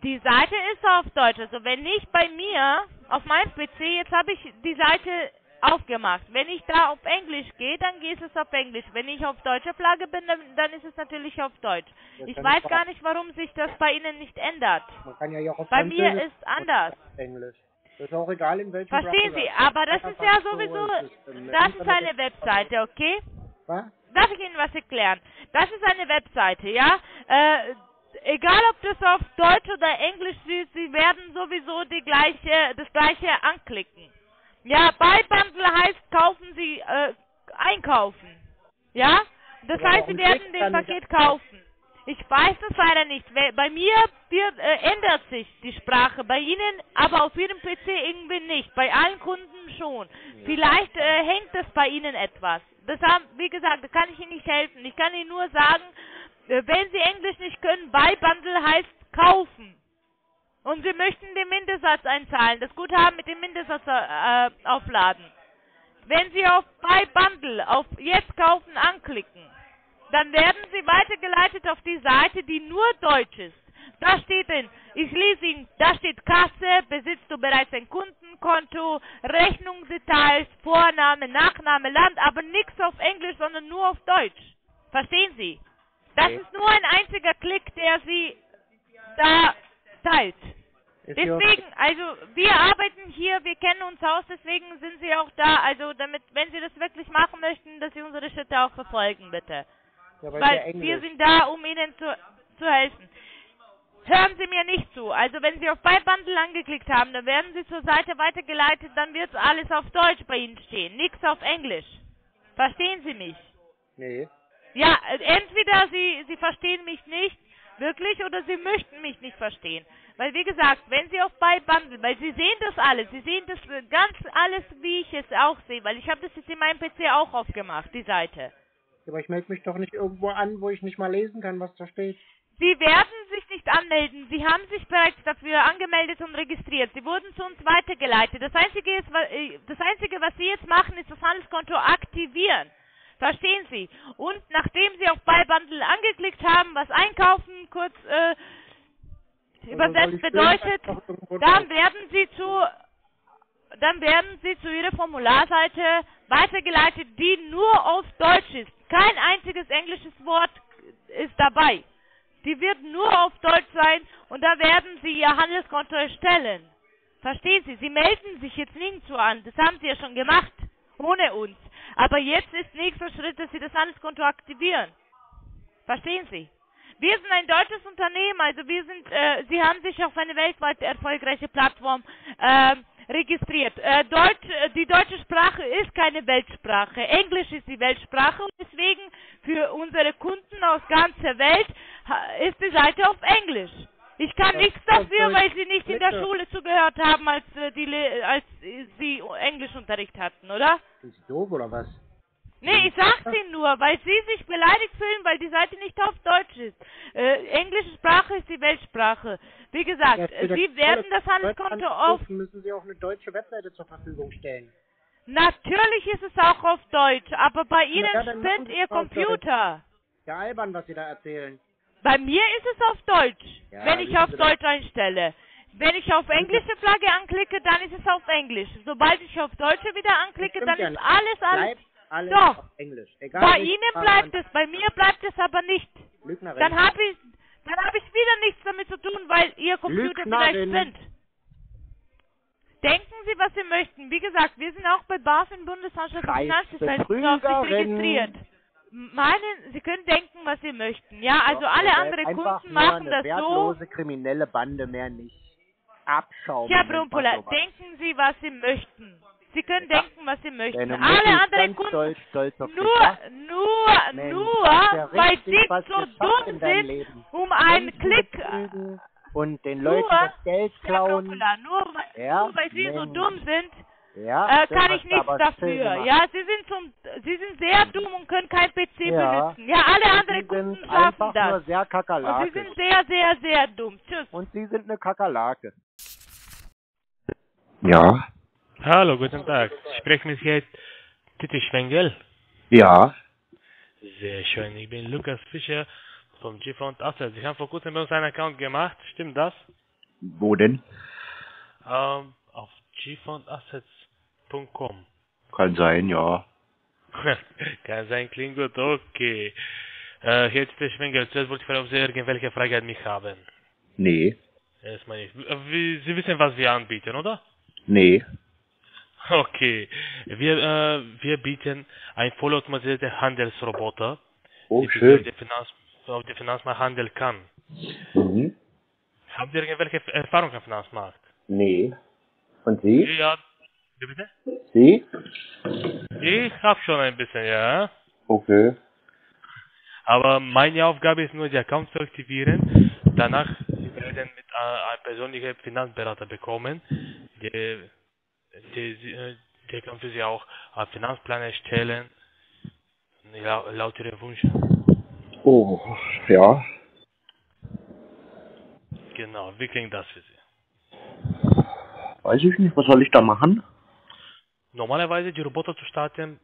Die Seite ist auf Deutsch, also wenn nicht bei mir, auf meinem PC, jetzt habe ich die Seite aufgemacht. Wenn ich da auf Englisch gehe, dann geht es auf Englisch. Wenn ich auf deutscher Flagge bin, dann ist es natürlich auf Deutsch. Ich weiß gar nicht, warum sich das bei Ihnen nicht ändert. Man kann ja auch auf bei mir ist anders. Englisch. Das ist auch egal, in welchem Verstehen Sie, aber das ist ja sowieso, das ist eine Webseite, okay? Was? Darf ich Ihnen was erklären? Das ist eine Webseite, ja? Egal, ob das auf Deutsch oder Englisch ist, Sie werden sowieso die gleiche, das Gleiche anklicken. Ja, Buy-Bundle heißt, kaufen Sie, einkaufen. Ja? Das heißt, Sie werden den Paket kaufen. Ich weiß das leider nicht. Bei mir ändert sich die Sprache, bei Ihnen, aber auf Ihrem PC irgendwie nicht. Bei allen Kunden schon. Vielleicht hängt das bei Ihnen etwas. Das haben, wie gesagt, da kann ich Ihnen nicht helfen. Ich kann Ihnen nur sagen, wenn Sie Englisch nicht können, Buy Bundle heißt kaufen. Und Sie möchten den Mindestsatz einzahlen, das Guthaben mit dem Mindestsatz aufladen. Wenn Sie auf Buy Bundle, auf Jetzt kaufen anklicken, dann werden Sie weitergeleitet auf die Seite, die nur deutsch ist. Da steht denn, ich lese Ihnen, da steht Kasse, besitzt du bereits ein Kundenkonto, Rechnungsdetails, Vorname, Nachname, Land, aber nichts auf Englisch, sondern nur auf Deutsch. Verstehen Sie? Das ist nur ein einziger Klick, der Sie da teilt. Deswegen, also wir arbeiten hier, wir kennen uns aus, deswegen sind Sie auch da, also damit, wenn Sie das wirklich machen möchten, dass Sie unsere Schritte auch verfolgen, bitte. Ja, weil wir sind da, um Ihnen zu helfen. Hören Sie mir nicht zu. Also wenn Sie auf Buy Bundle angeklickt haben, dann werden Sie zur Seite weitergeleitet, dann wird alles auf Deutsch bei Ihnen stehen, nichts auf Englisch. Verstehen Sie mich? Nee. Ja, entweder Sie verstehen mich nicht, wirklich, oder Sie möchten mich nicht verstehen. Weil wie gesagt, wenn Sie auf Buy Bundle, weil Sie sehen das alles, Sie sehen das ganz alles, wie ich es auch sehe, weil ich habe das jetzt in meinem PC auch aufgemacht, die Seite. Aber ich melde mich doch nicht irgendwo an, wo ich nicht mal lesen kann, was da steht. Sie werden sich nicht anmelden. Sie haben sich bereits dafür angemeldet und registriert. Sie wurden zu uns weitergeleitet. Das Einzige, was Sie jetzt machen, ist das Handelskonto aktivieren. Verstehen Sie? Und nachdem Sie auf Buy Bundle angeklickt haben, was einkaufen, kurz übersetzt bedeutet, dann werden Sie zu Ihrer Formularseite weitergeleitet, die nur auf Deutsch ist. Kein einziges englisches Wort ist dabei. Die wird nur auf Deutsch sein und da werden Sie Ihr Handelskonto erstellen. Verstehen Sie? Sie melden sich jetzt nirgendwo an. Das haben Sie ja schon gemacht, ohne uns. Aber jetzt ist nächster Schritt, dass Sie das Handelskonto aktivieren. Verstehen Sie? Wir sind ein deutsches Unternehmen, also wir sind, Sie haben sich auf eine weltweit erfolgreiche Plattform registriert. Die deutsche Sprache ist keine Weltsprache. Englisch ist die Weltsprache und deswegen für unsere Kunden aus ganzer Welt ist die Seite auf Englisch. Ich kann nichts dafür, weil Sie nicht in der Schule zugehört haben, als Sie Englischunterricht hatten, oder? Sind Sie doof oder was? Nee, ich sag's Ihnen nur, weil Sie sich beleidigt fühlen, weil die Seite nicht auf Deutsch ist. Englische Sprache ist die Weltsprache. Wie gesagt, Sie werden das Handelskonto auf... Müssen Sie auch eine deutsche Webseite zur Verfügung stellen. Natürlich ist es auch auf Deutsch, aber bei Ihnen spinnt Ihr Computer. Ja, albern, was Sie da erzählen. Bei mir ist es auf Deutsch, ja, wenn ich auf Deutsch einstelle. Wenn ich auf englische Flagge anklicke, dann ist es auf Englisch. Sobald ich auf Deutsche wieder anklicke, dann ist alles doch. Auf Englisch. Egal, bei Ihnen bleibt es, bei mir bleibt es aber nicht. Lügnerin. Dann habe ich wieder nichts damit zu tun, weil Ihr Computer Lügnerin. Vielleicht sind. Denken Sie, was Sie möchten. Wie gesagt, wir sind auch bei BaFin Bundesanstalt für Finanzdienstleistungen auf sich registriert. Meinen, Sie können denken, was Sie möchten. Ja, also doch, alle anderen Kunden machen das so. Wertlose kriminelle Bande, mehr nicht. Abschauen. Herr Brümpeler, denken Sie, was Sie möchten. Sie können denken, was Sie möchten. Alle anderen Kunden, nur, weil Sie so dumm sind, um einen Klick und den Leuten das Geld klauen. Nur, weil Sie so dumm sind, ja, kann ich nichts dafür. Ja, Sie sind sehr dumm und können kein PC benutzen. Ja, alle anderen Kunden schaffen das. Nur sehr und Sie sind sehr, sehr, sehr dumm. Tschüss. Und Sie sind eine Kakerlake. Ja. Hallo, guten Tag. Ich spreche mit Herrn Titi Schwengel. Ja. Sehr schön. Ich bin Lukas Fischer vom G-Front Assets. Sie haben vor kurzem bei uns einen Account gemacht. Stimmt das? Wo denn? Auf gfrontassets.com. Kann sein, ja. Kann sein, klingt gut, okay. Herr Titi Schwengel, zuerst wollte ich fragen, ob Sie irgendwelche Frage an mich haben. Nee. Erstmal nicht. Sie wissen, was wir anbieten, oder? Nee. Okay. Wir bieten einen vollautomatisierten Handelsroboter, oh, schön. Auf dem Finanzmarkt handeln kann. Mhm. Haben Sie irgendwelche Erfahrung am Finanzmarkt? Nee. Und Sie? Ja. Bitte? Sie? Ich habe schon ein bisschen, ja. Okay. Aber meine Aufgabe ist nur, die Account zu aktivieren. Danach werden mit einem persönlichen Finanzberater bekommen, der kann für Sie auch einen Finanzplan erstellen, laut Ihren Wünschen. Oh, ja. Genau, wie klingt das für Sie? Weiß ich nicht, was soll ich da machen? Normalerweise, die Roboter zu starten,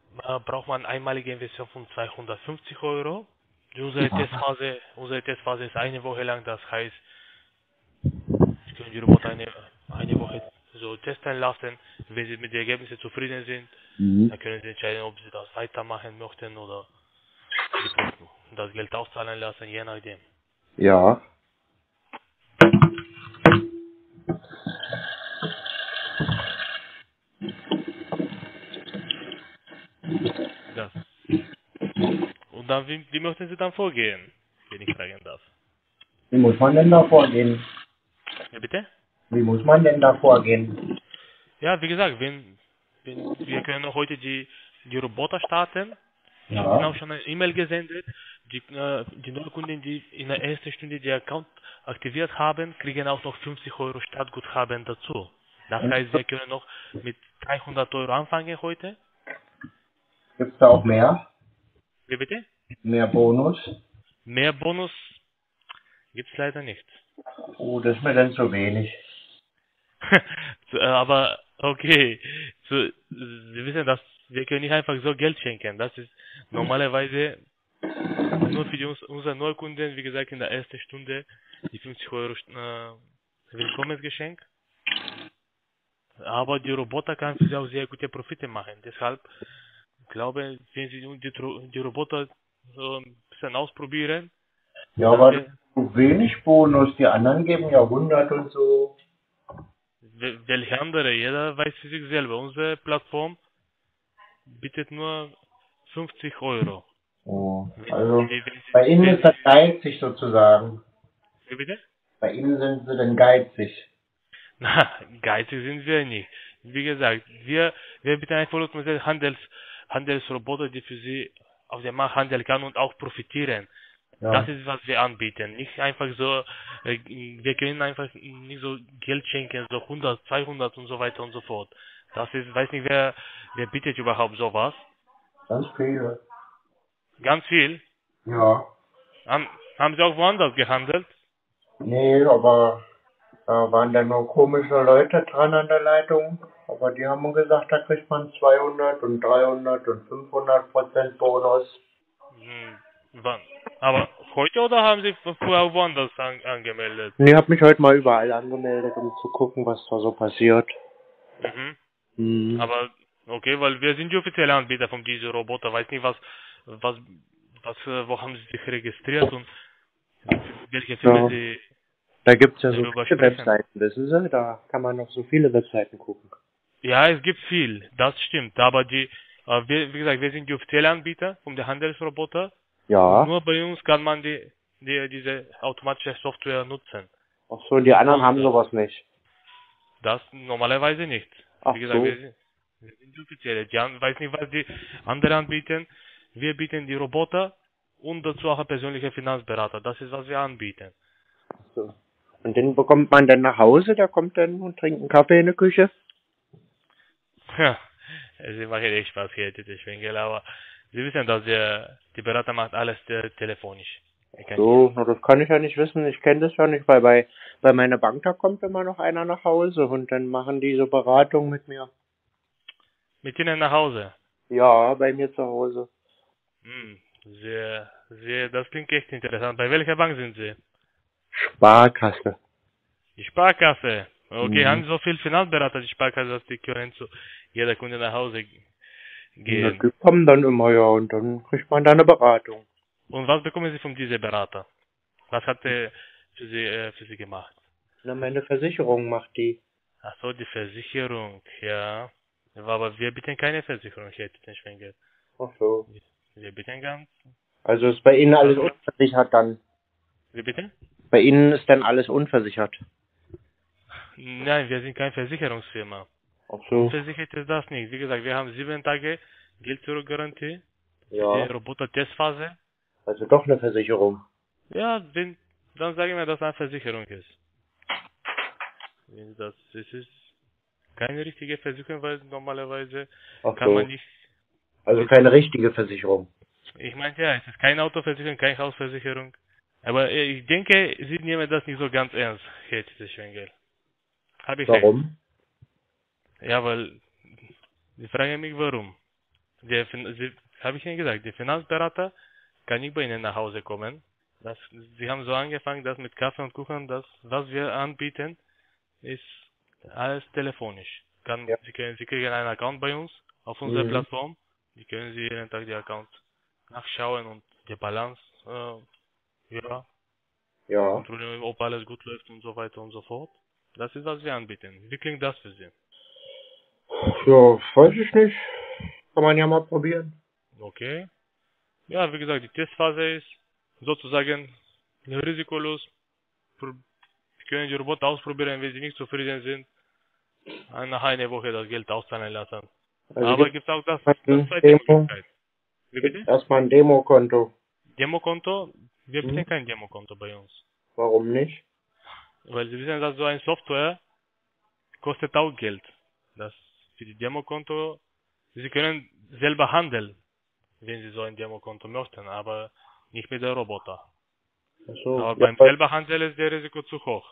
braucht man einmalige Investition von 250 €. Unsere Testphase ist eine Woche lang, das heißt, Sie können die Roboter eine Woche so testen lassen. Wenn Sie mit den Ergebnissen zufrieden sind, dann können Sie entscheiden, ob Sie das weitermachen möchten oder das Geld auszahlen lassen, je nachdem. Ja. Das. Und dann, wie möchten Sie dann vorgehen, wenn ich fragen darf? Wie muss man denn da vorgehen? Ja, bitte? Wie muss man denn da vorgehen? Ja, wie gesagt, wir können heute die Roboter starten. Ja. Ich habe auch schon eine E-Mail gesendet. Die Neukunden, die in der ersten Stunde den Account aktiviert haben, kriegen auch noch 50 € Startguthaben dazu. Das heißt, wir können noch mit 300 € anfangen heute. Gibt es da auch mehr? Wie bitte? Mehr Bonus? Mehr Bonus gibt es leider nicht. Oh, das ist mir dann zu wenig. Aber, okay. Sie wissen, dass wir können nicht einfach so Geld schenken. Das ist normalerweise nur für unsere Neukunden, wie gesagt, in der ersten Stunde die 50 € Willkommensgeschenk. Aber die Roboter kann für sie auch sehr gute Profite machen. Deshalb glaube, wenn Sie die Roboter so ein bisschen ausprobieren. Ja, aber wenig Bonus. Die anderen geben ja 100 und so. Welche andere? Jeder weiß für sich selber. Unsere Plattform bietet nur 50 €. Oh, also bei Ihnen ist das geizig sozusagen. Wie bitte? Bei Ihnen sind Sie denn geizig? Na, geizig sind wir nicht. Wie gesagt, wir bieten ein vollautomatisiertes Handelsroboter, die für Sie auf dem Markt handeln kann und auch profitieren. Ja. Das ist, was wir anbieten. Nicht einfach so, wir können einfach nicht so Geld schenken, so 100, 200 und so weiter und so fort. Das ist, weiß nicht, wer bietet überhaupt sowas? Ganz viel. Ganz viel? Ja. Haben Sie auch woanders gehandelt? Nee, aber da waren dann nur komische Leute dran an der Leitung. Aber die haben gesagt, da kriegt man 200 und 300 und 500% Bonus. Wann? Aber heute oder haben Sie vorher woanders angemeldet? Nee, ich habe mich heute mal überall angemeldet, um zu gucken, was da so passiert. Mhm. Aber, okay, weil wir sind die offiziellen Anbieter von diesem Roboter. Weiß nicht, wo haben Sie sich registriert und welche Firma Sie... Da gibt es ja so viele Webseiten, wissen Sie? Da kann man noch so viele Webseiten gucken. Ja, es gibt viel, das stimmt. Aber wie gesagt, wir sind die offiziellen Anbieter von der Handelsroboter. Ja. Nur bei uns kann man diese automatische Software nutzen. Ach so, die anderen haben sowas nicht. Das normalerweise nicht. Ach wie gesagt, so. Wir sind die offizielle. Ich weiß nicht, was die anderen anbieten. Wir bieten die Roboter und dazu auch einen persönlichen Finanzberater. Das ist, was wir anbieten. Ach so. Und den bekommt man dann nach Hause, der kommt dann und trinkt einen Kaffee in der Küche? Ja, Sie machen echt Spaß hier, Titi Schwengel, aber Sie wissen, dass die Berater macht alles telefonisch. So, das kann ich ja nicht wissen, ich kenne das ja nicht, weil bei meiner Bank, da kommt immer noch einer nach Hause und dann machen die so Beratung mit mir. Mit Ihnen nach Hause? Ja, bei mir zu Hause. Sehr, das klingt echt interessant. Bei welcher Bank sind Sie? Sparkasse. Die Sparkasse. Okay, haben so viele Finanzberater, die Sparkasse, dass die können zu jeder Kunde nach Hause gehen. Die kommen dann immer, ja, und dann kriegt man da eine Beratung. Und was bekommen Sie von diesem Berater? Was hat er für Sie gemacht? Na, meine Versicherung macht die. Ach so, die Versicherung, ja. Aber wir bieten keine Versicherung, Herr Titi Schwengel. Ach so. Wir bieten ganz... Also ist bei Ihnen alles unversichert dann? Wie bitte? Bei Ihnen ist dann alles unversichert? Nein, wir sind keine Versicherungsfirma. Ach so. Unversichert ist das nicht. Wie gesagt, wir haben 7 Tage Geld-Zurück-Garantie. Ja. Die Roboter-Testphase. Also doch eine Versicherung. Ja, dann sagen wir, dass es eine Versicherung ist. Das ist keine richtige Versicherung, weil normalerweise kann man nicht... Also keine richtige Versicherung. Ich meine, ja, es ist keine Autoversicherung, keine Hausversicherung. Aber ich denke, Sie nehmen das nicht so ganz ernst, Herr Titi Schwengel. Warum? Recht? Ja, weil Sie fragen mich, warum. Habe ich Ihnen gesagt, der Finanzberater kann nicht bei Ihnen nach Hause kommen. Sie haben so angefangen, dass mit Kaffee und Kuchen, was wir anbieten, ist alles telefonisch. Ja. Sie kriegen einen Account bei uns auf unserer Plattform. Die können Sie jeden Tag den Account nachschauen und die Balance kontrollieren, ob alles gut läuft und so weiter und so fort. Das ist, was wir anbieten. Wie klingt das für Sie? Ja, weiß ich nicht. Kann man ja mal probieren. Okay. Ja, wie gesagt, die Testphase ist sozusagen risikolos. Sie können die Roboter ausprobieren, wenn Sie nicht zufrieden sind. Nach einer Woche das Geld auszahlen lassen. Also aber gibt es auch das zweite Möglichkeit. Wie bitte? Erstmal ein Demokonto. Demokonto? Wir bieten kein Demokonto bei uns. Warum nicht? Weil Sie wissen, dass so ein Software kostet auch Geld. Das für die Demokonto, Sie können selber handeln, wenn Sie so ein Demokonto möchten, aber nicht mit der Roboter. Ach so, aber beim selber Handeln ist der Risiko zu hoch.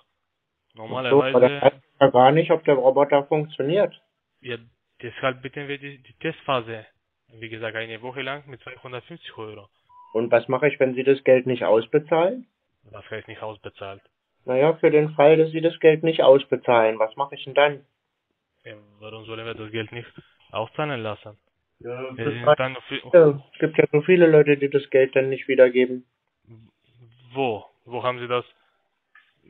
Normalerweise... aber das heißt ja gar nicht, ob der Roboter funktioniert. Ja, deshalb bieten wir die Testphase, wie gesagt, eine Woche lang mit 250 Euro. Und was mache ich, wenn Sie das Geld nicht ausbezahlen? Was heißt nicht ausbezahlt? Naja, für den Fall, dass Sie das Geld nicht ausbezahlen, was mache ich denn dann? Ja, warum sollen wir das Geld nicht auszahlen lassen? Ja, es gibt ja so viele Leute, die das Geld dann nicht wiedergeben. Wo haben Sie das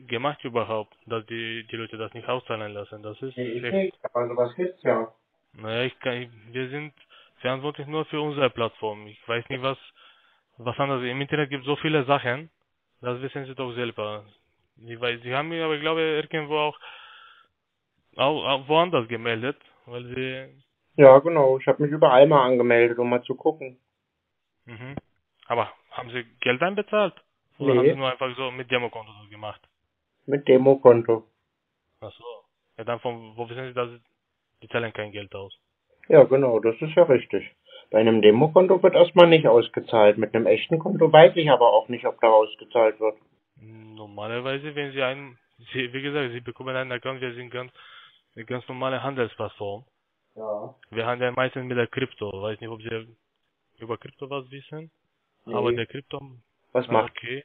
gemacht überhaupt, dass die Leute das nicht auszahlen lassen? Das ist nicht, aber sowas gibt's ja. Naja, wir sind verantwortlich nur für unsere Plattform. Ich weiß nicht, was anderes. Im Internet gibt es so viele Sachen, das wissen Sie doch selber. Sie haben mich aber, ich glaube, irgendwo auch woanders gemeldet, weil Sie... Ja, genau. Ich habe mich überall mal angemeldet, um mal zu gucken. Mhm. Aber haben Sie Geld einbezahlt? Oder haben Sie nur einfach so mit Demokonto gemacht? Mit Demokonto. Ach so. Ja, dann wo wissen Sie, dass die zahlen kein Geld aus? Ja, genau. Das ist ja richtig. Bei einem Demokonto wird erstmal nicht ausgezahlt. Mit einem echten Konto weiß ich aber auch nicht, ob da ausgezahlt wird. Normalerweise, wenn Sie wie gesagt, Sie bekommen einen Account, wir sind eine ganz normale Handelsplattform. Ja. Wir handeln meistens mit der Krypto. Ich weiß nicht, ob Sie über Krypto was wissen, aber der Kryptomarkt... Was macht? Okay.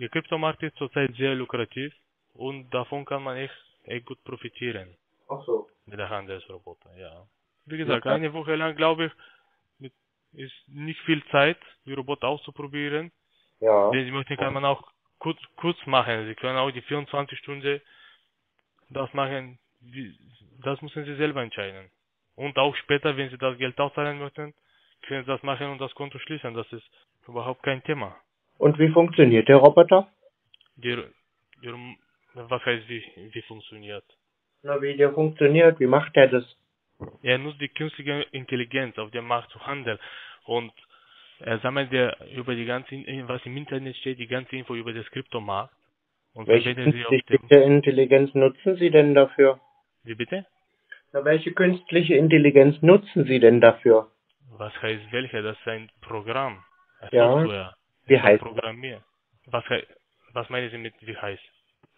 Der Kryptomarkt ist zurzeit sehr lukrativ und davon kann man echt gut profitieren. Ach so. Mit der Handelsroboter, ja. Wie gesagt, eine Woche lang, glaube ich, ist nicht viel Zeit, die Roboter auszuprobieren. Ja. Wenn Sie möchten, kann man auch kurz machen. Sie können auch die 24 Stunden das machen. Das müssen Sie selber entscheiden. Und auch später, wenn Sie das Geld auszahlen möchten, können Sie das machen und das Konto schließen. Das ist überhaupt kein Thema. Und wie funktioniert der Roboter? Was heißt wie funktioniert? Na, wie der funktioniert, wie macht er das? Er nutzt die künstliche Intelligenz auf dem Markt zu handeln und er sammelt über die ganze, was im Internet steht, die ganze Info über das Kryptomarkt. Und welche künstliche Intelligenz nutzen Sie denn dafür? Wie bitte? Na, welche künstliche Intelligenz nutzen Sie denn dafür? Was heißt welche? Das ist ein Programm. Ja, wie heißt Programmieren. Was meinen Sie mit wie heißt?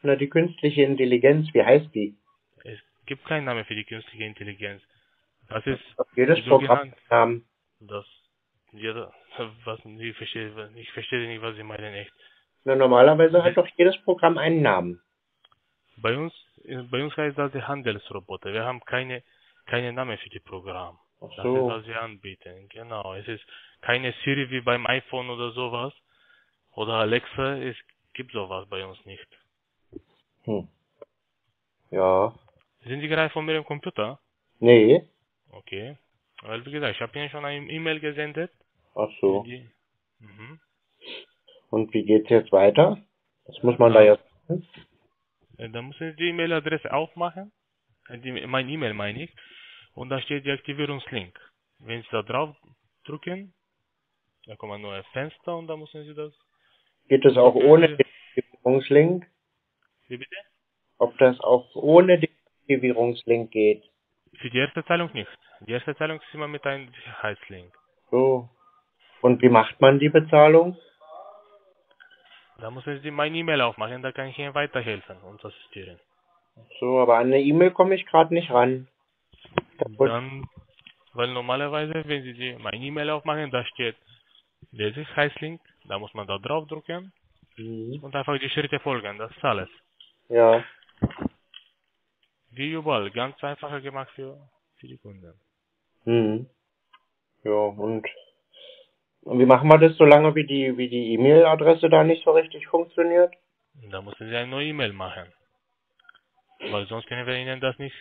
Na, die künstliche Intelligenz, wie heißt die? Es gibt keinen Namen für die künstliche Intelligenz. Das ist jedes Programm. Ich verstehe nicht, was Sie meinen, echt. Na, normalerweise hat doch jedes Programm einen Namen. Bei uns heißt das der Handelsroboter. Wir haben keine keine Name für die Programm. Ach so. Das ist, was wir anbieten. Genau. Es ist keine Siri wie beim iPhone oder sowas. Oder Alexa, es gibt sowas bei uns nicht. Hm. Ja. Sind Sie gerade von mir im Computer? Nee. Okay. Weil, wie gesagt, ich habe Ihnen schon eine E-Mail gesendet. Ach so. Mhm. Und wie geht's jetzt weiter? Was muss man da jetzt machen? Da müssen Sie die E-Mail-Adresse aufmachen. Mein E-Mail meine ich. Und da steht der Aktivierungslink. Wenn Sie da drauf drücken, da kommt ein neues Fenster und da müssen Sie das... Geht es auch ohne den Aktivierungslink? Wie bitte? Ob das auch ohne den Aktivierungslink geht? Für die erste Zahlung nicht. Die erste Zahlung ist immer mit einem Sicherheitslink. So. Und wie macht man die Bezahlung? Da müssen Sie meine E-Mail aufmachen, da kann ich Ihnen weiterhelfen und assistieren. So, aber an eine E-Mail komme ich gerade nicht ran. Dann, weil normalerweise, wenn Sie meine E-Mail aufmachen, da steht der Sicherheitslink, da muss man da drauf drücken und einfach die Schritte folgen, das ist alles. Ja. Wie überall, ganz einfach gemacht für die Kunden. Mhm. Ja, und wie machen wir das, solange wie die E-Mail-Adresse da nicht so richtig funktioniert? Da müssen Sie eine neue E-Mail machen. Weil sonst können wir Ihnen das nicht...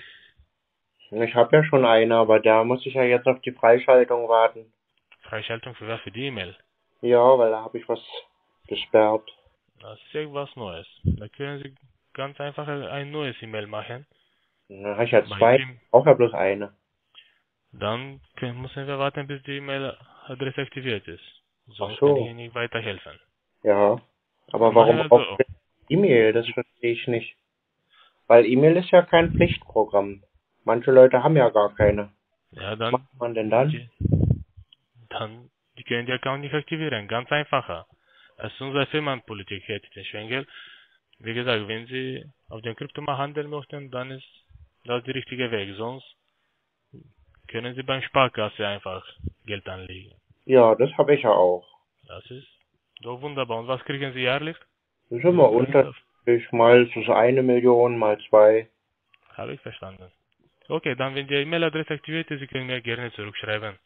Ich habe ja schon eine, aber da muss ich ja jetzt auf die Freischaltung warten. Freischaltung für was? Für die E-Mail? Ja, weil da habe ich was gesperrt. Das ist irgendwas Neues. Da können Sie ganz einfach ein neues E-Mail machen. Da habe ich ja zwei, auch ja bloß eine. Dann müssen wir warten, bis die E-Mail-Adresse aktiviert ist. Sonst kann ich Ihnen nicht weiterhelfen. Ja, aber warum auch E-Mail? Das verstehe ich nicht. Weil E-Mail ist ja kein Pflichtprogramm. Manche Leute haben ja gar keine. Ja, dann... Was macht man denn dann? Die können die Account nicht aktivieren. Ganz einfacher. Das ist unsere Firmenpolitik, Herr Titi Schwengel. Wie gesagt, wenn Sie auf dem Kryptomarkt handeln möchten, dann ist das der richtige Weg. Sonst können Sie beim Sparkasse einfach Geld anlegen. Ja, das habe ich ja auch. Das ist so wunderbar. Und was kriegen Sie jährlich? Das ist immer unterschiedlich. Mal so 1 Million, mal 2. Habe ich verstanden. Okay, dann wenn die E-Mail-Adresse aktiviert ist, Sie können mir gerne zurückschreiben.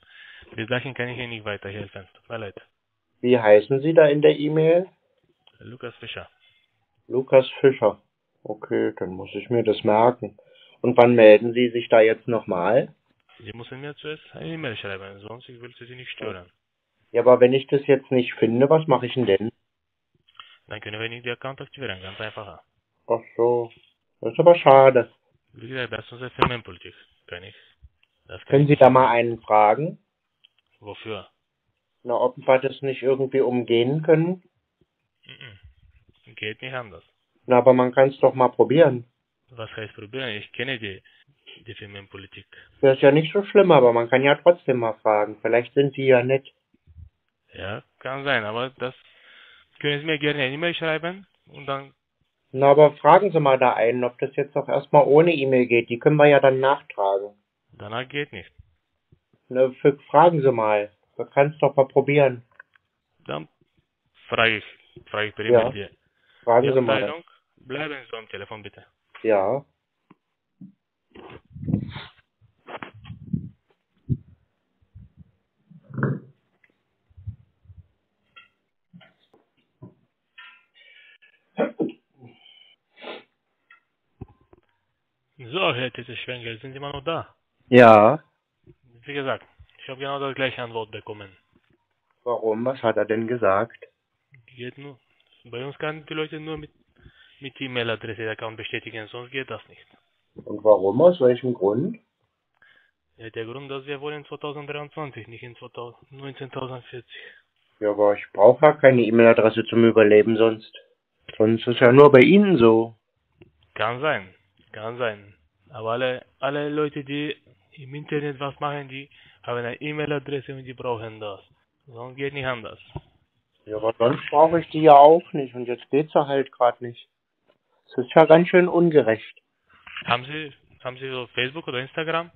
Bis dahin kann ich Ihnen nicht weiterhelfen. Tut mir leid. Wie heißen Sie da in der E-Mail? Lukas Fischer. Lukas Fischer. Okay, dann muss ich mir das merken. Und wann melden Sie sich da jetzt nochmal? Sie müssen mir zuerst eine E-Mail schreiben, sonst will ich Sie nicht stören. Ja, aber wenn ich das jetzt nicht finde, was mache ich denn? Dann können wir nicht den Account aktivieren, ganz einfacher. Ach so. Das ist aber schade. Wie gesagt, das ist unsere Firmenpolitik. Können Sie da mal einen fragen? Wofür? Na, ob wir das nicht irgendwie umgehen können? Mm-mm. Geht nicht anders. Na, aber man kann es doch mal probieren. Was heißt probieren? Ich kenne die Firmenpolitik. Das ist ja nicht so schlimm, aber man kann ja trotzdem mal fragen. Vielleicht sind die ja nett. Ja, kann sein, aber das können Sie mir gerne eine E-Mail schreiben und dann... Na, aber fragen Sie mal da einen, ob das jetzt doch erstmal ohne E-Mail geht. Die können wir ja dann nachtragen. Danach geht nicht. Na, fragen Sie mal. Man kann es doch mal probieren. Dann frage ich bei E-Mail dir. Fragen Sie mal. Bleiben Sie am Telefon, bitte. Ja. So, Herr Titi Schwengel, sind Sie immer noch da? Ja. Wie gesagt, ich habe genau das gleiche Antwort bekommen. Warum? Was hat er denn gesagt? Geht nur. Bei uns kann die Leute nur mit E-Mail-Adresse der Account bestätigen, sonst geht das nicht. Und warum? Aus welchem Grund? Ja, der Grund, dass wir wollen 2023, nicht in 1940. Ja, aber ich brauche ja keine E-Mail-Adresse zum Überleben sonst. Sonst ist ja nur bei Ihnen so. Kann sein. Kann sein. Aber alle Leute, die im Internet was machen, die haben eine E-Mail-Adresse und die brauchen das. Sonst geht nicht anders. Ja, aber sonst brauche ich die ja auch nicht und jetzt geht's ja halt gerade nicht. Das ist ja ganz schön ungerecht. Haben Sie so Facebook oder Instagram?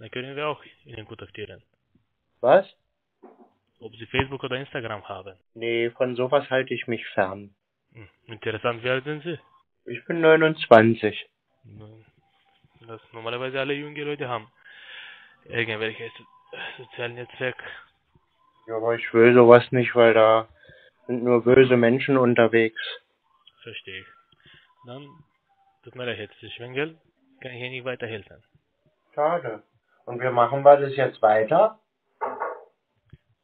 Dann können wir auch Ihnen kontaktieren. Was? Ob Sie Facebook oder Instagram haben? Nee, von sowas halte ich mich fern. Hm. Interessant, wie alt sind Sie? Ich bin 29. Das normalerweise alle jungen Leute haben. irgendwelche sozialen Netzwerke. Ja, aber ich will sowas nicht, weil da sind nur böse Menschen unterwegs. Verstehe ich. Dann tut mir leid, Herr Schwengel, kann ich hier nicht weiterhelfen. Schade. Und wir machen das jetzt weiter?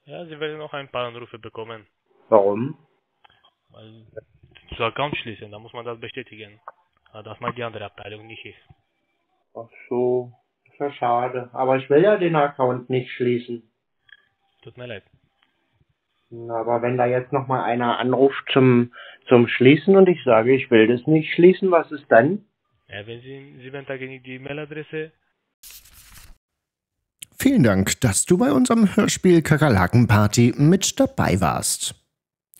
Ja, Sie werden noch ein paar Anrufe bekommen. Warum? Weil das Account schließen, da muss man das bestätigen. Aber das macht die andere Abteilung, nicht ich. Ach so, das ist ja schade. Aber ich will ja den Account nicht schließen. Tut mir leid. Aber wenn da jetzt nochmal einer anruft zum Schließen und ich sage, ich will das nicht schließen, was ist dann? Ja, wenn Sie in 7 Tagen nicht die E-Mail-Adresse... Vielen Dank, dass du bei unserem Hörspiel Kakerlakenparty mit dabei warst.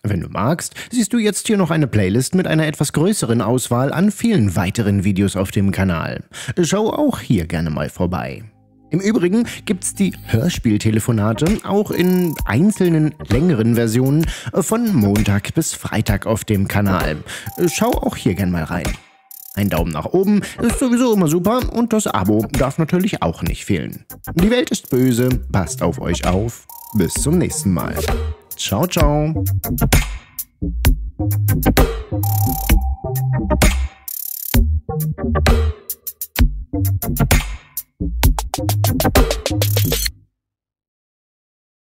Wenn du magst, siehst du jetzt hier noch eine Playlist mit einer etwas größeren Auswahl an vielen weiteren Videos auf dem Kanal. Schau auch hier gerne mal vorbei. Im Übrigen gibt's die Hörspieltelefonate auch in einzelnen längeren Versionen von Montag bis Freitag auf dem Kanal. Schau auch hier gerne mal rein. Ein Daumen nach oben ist sowieso immer super und das Abo darf natürlich auch nicht fehlen. Die Welt ist böse, passt auf euch auf. Bis zum nächsten Mal. Ciao, ciao.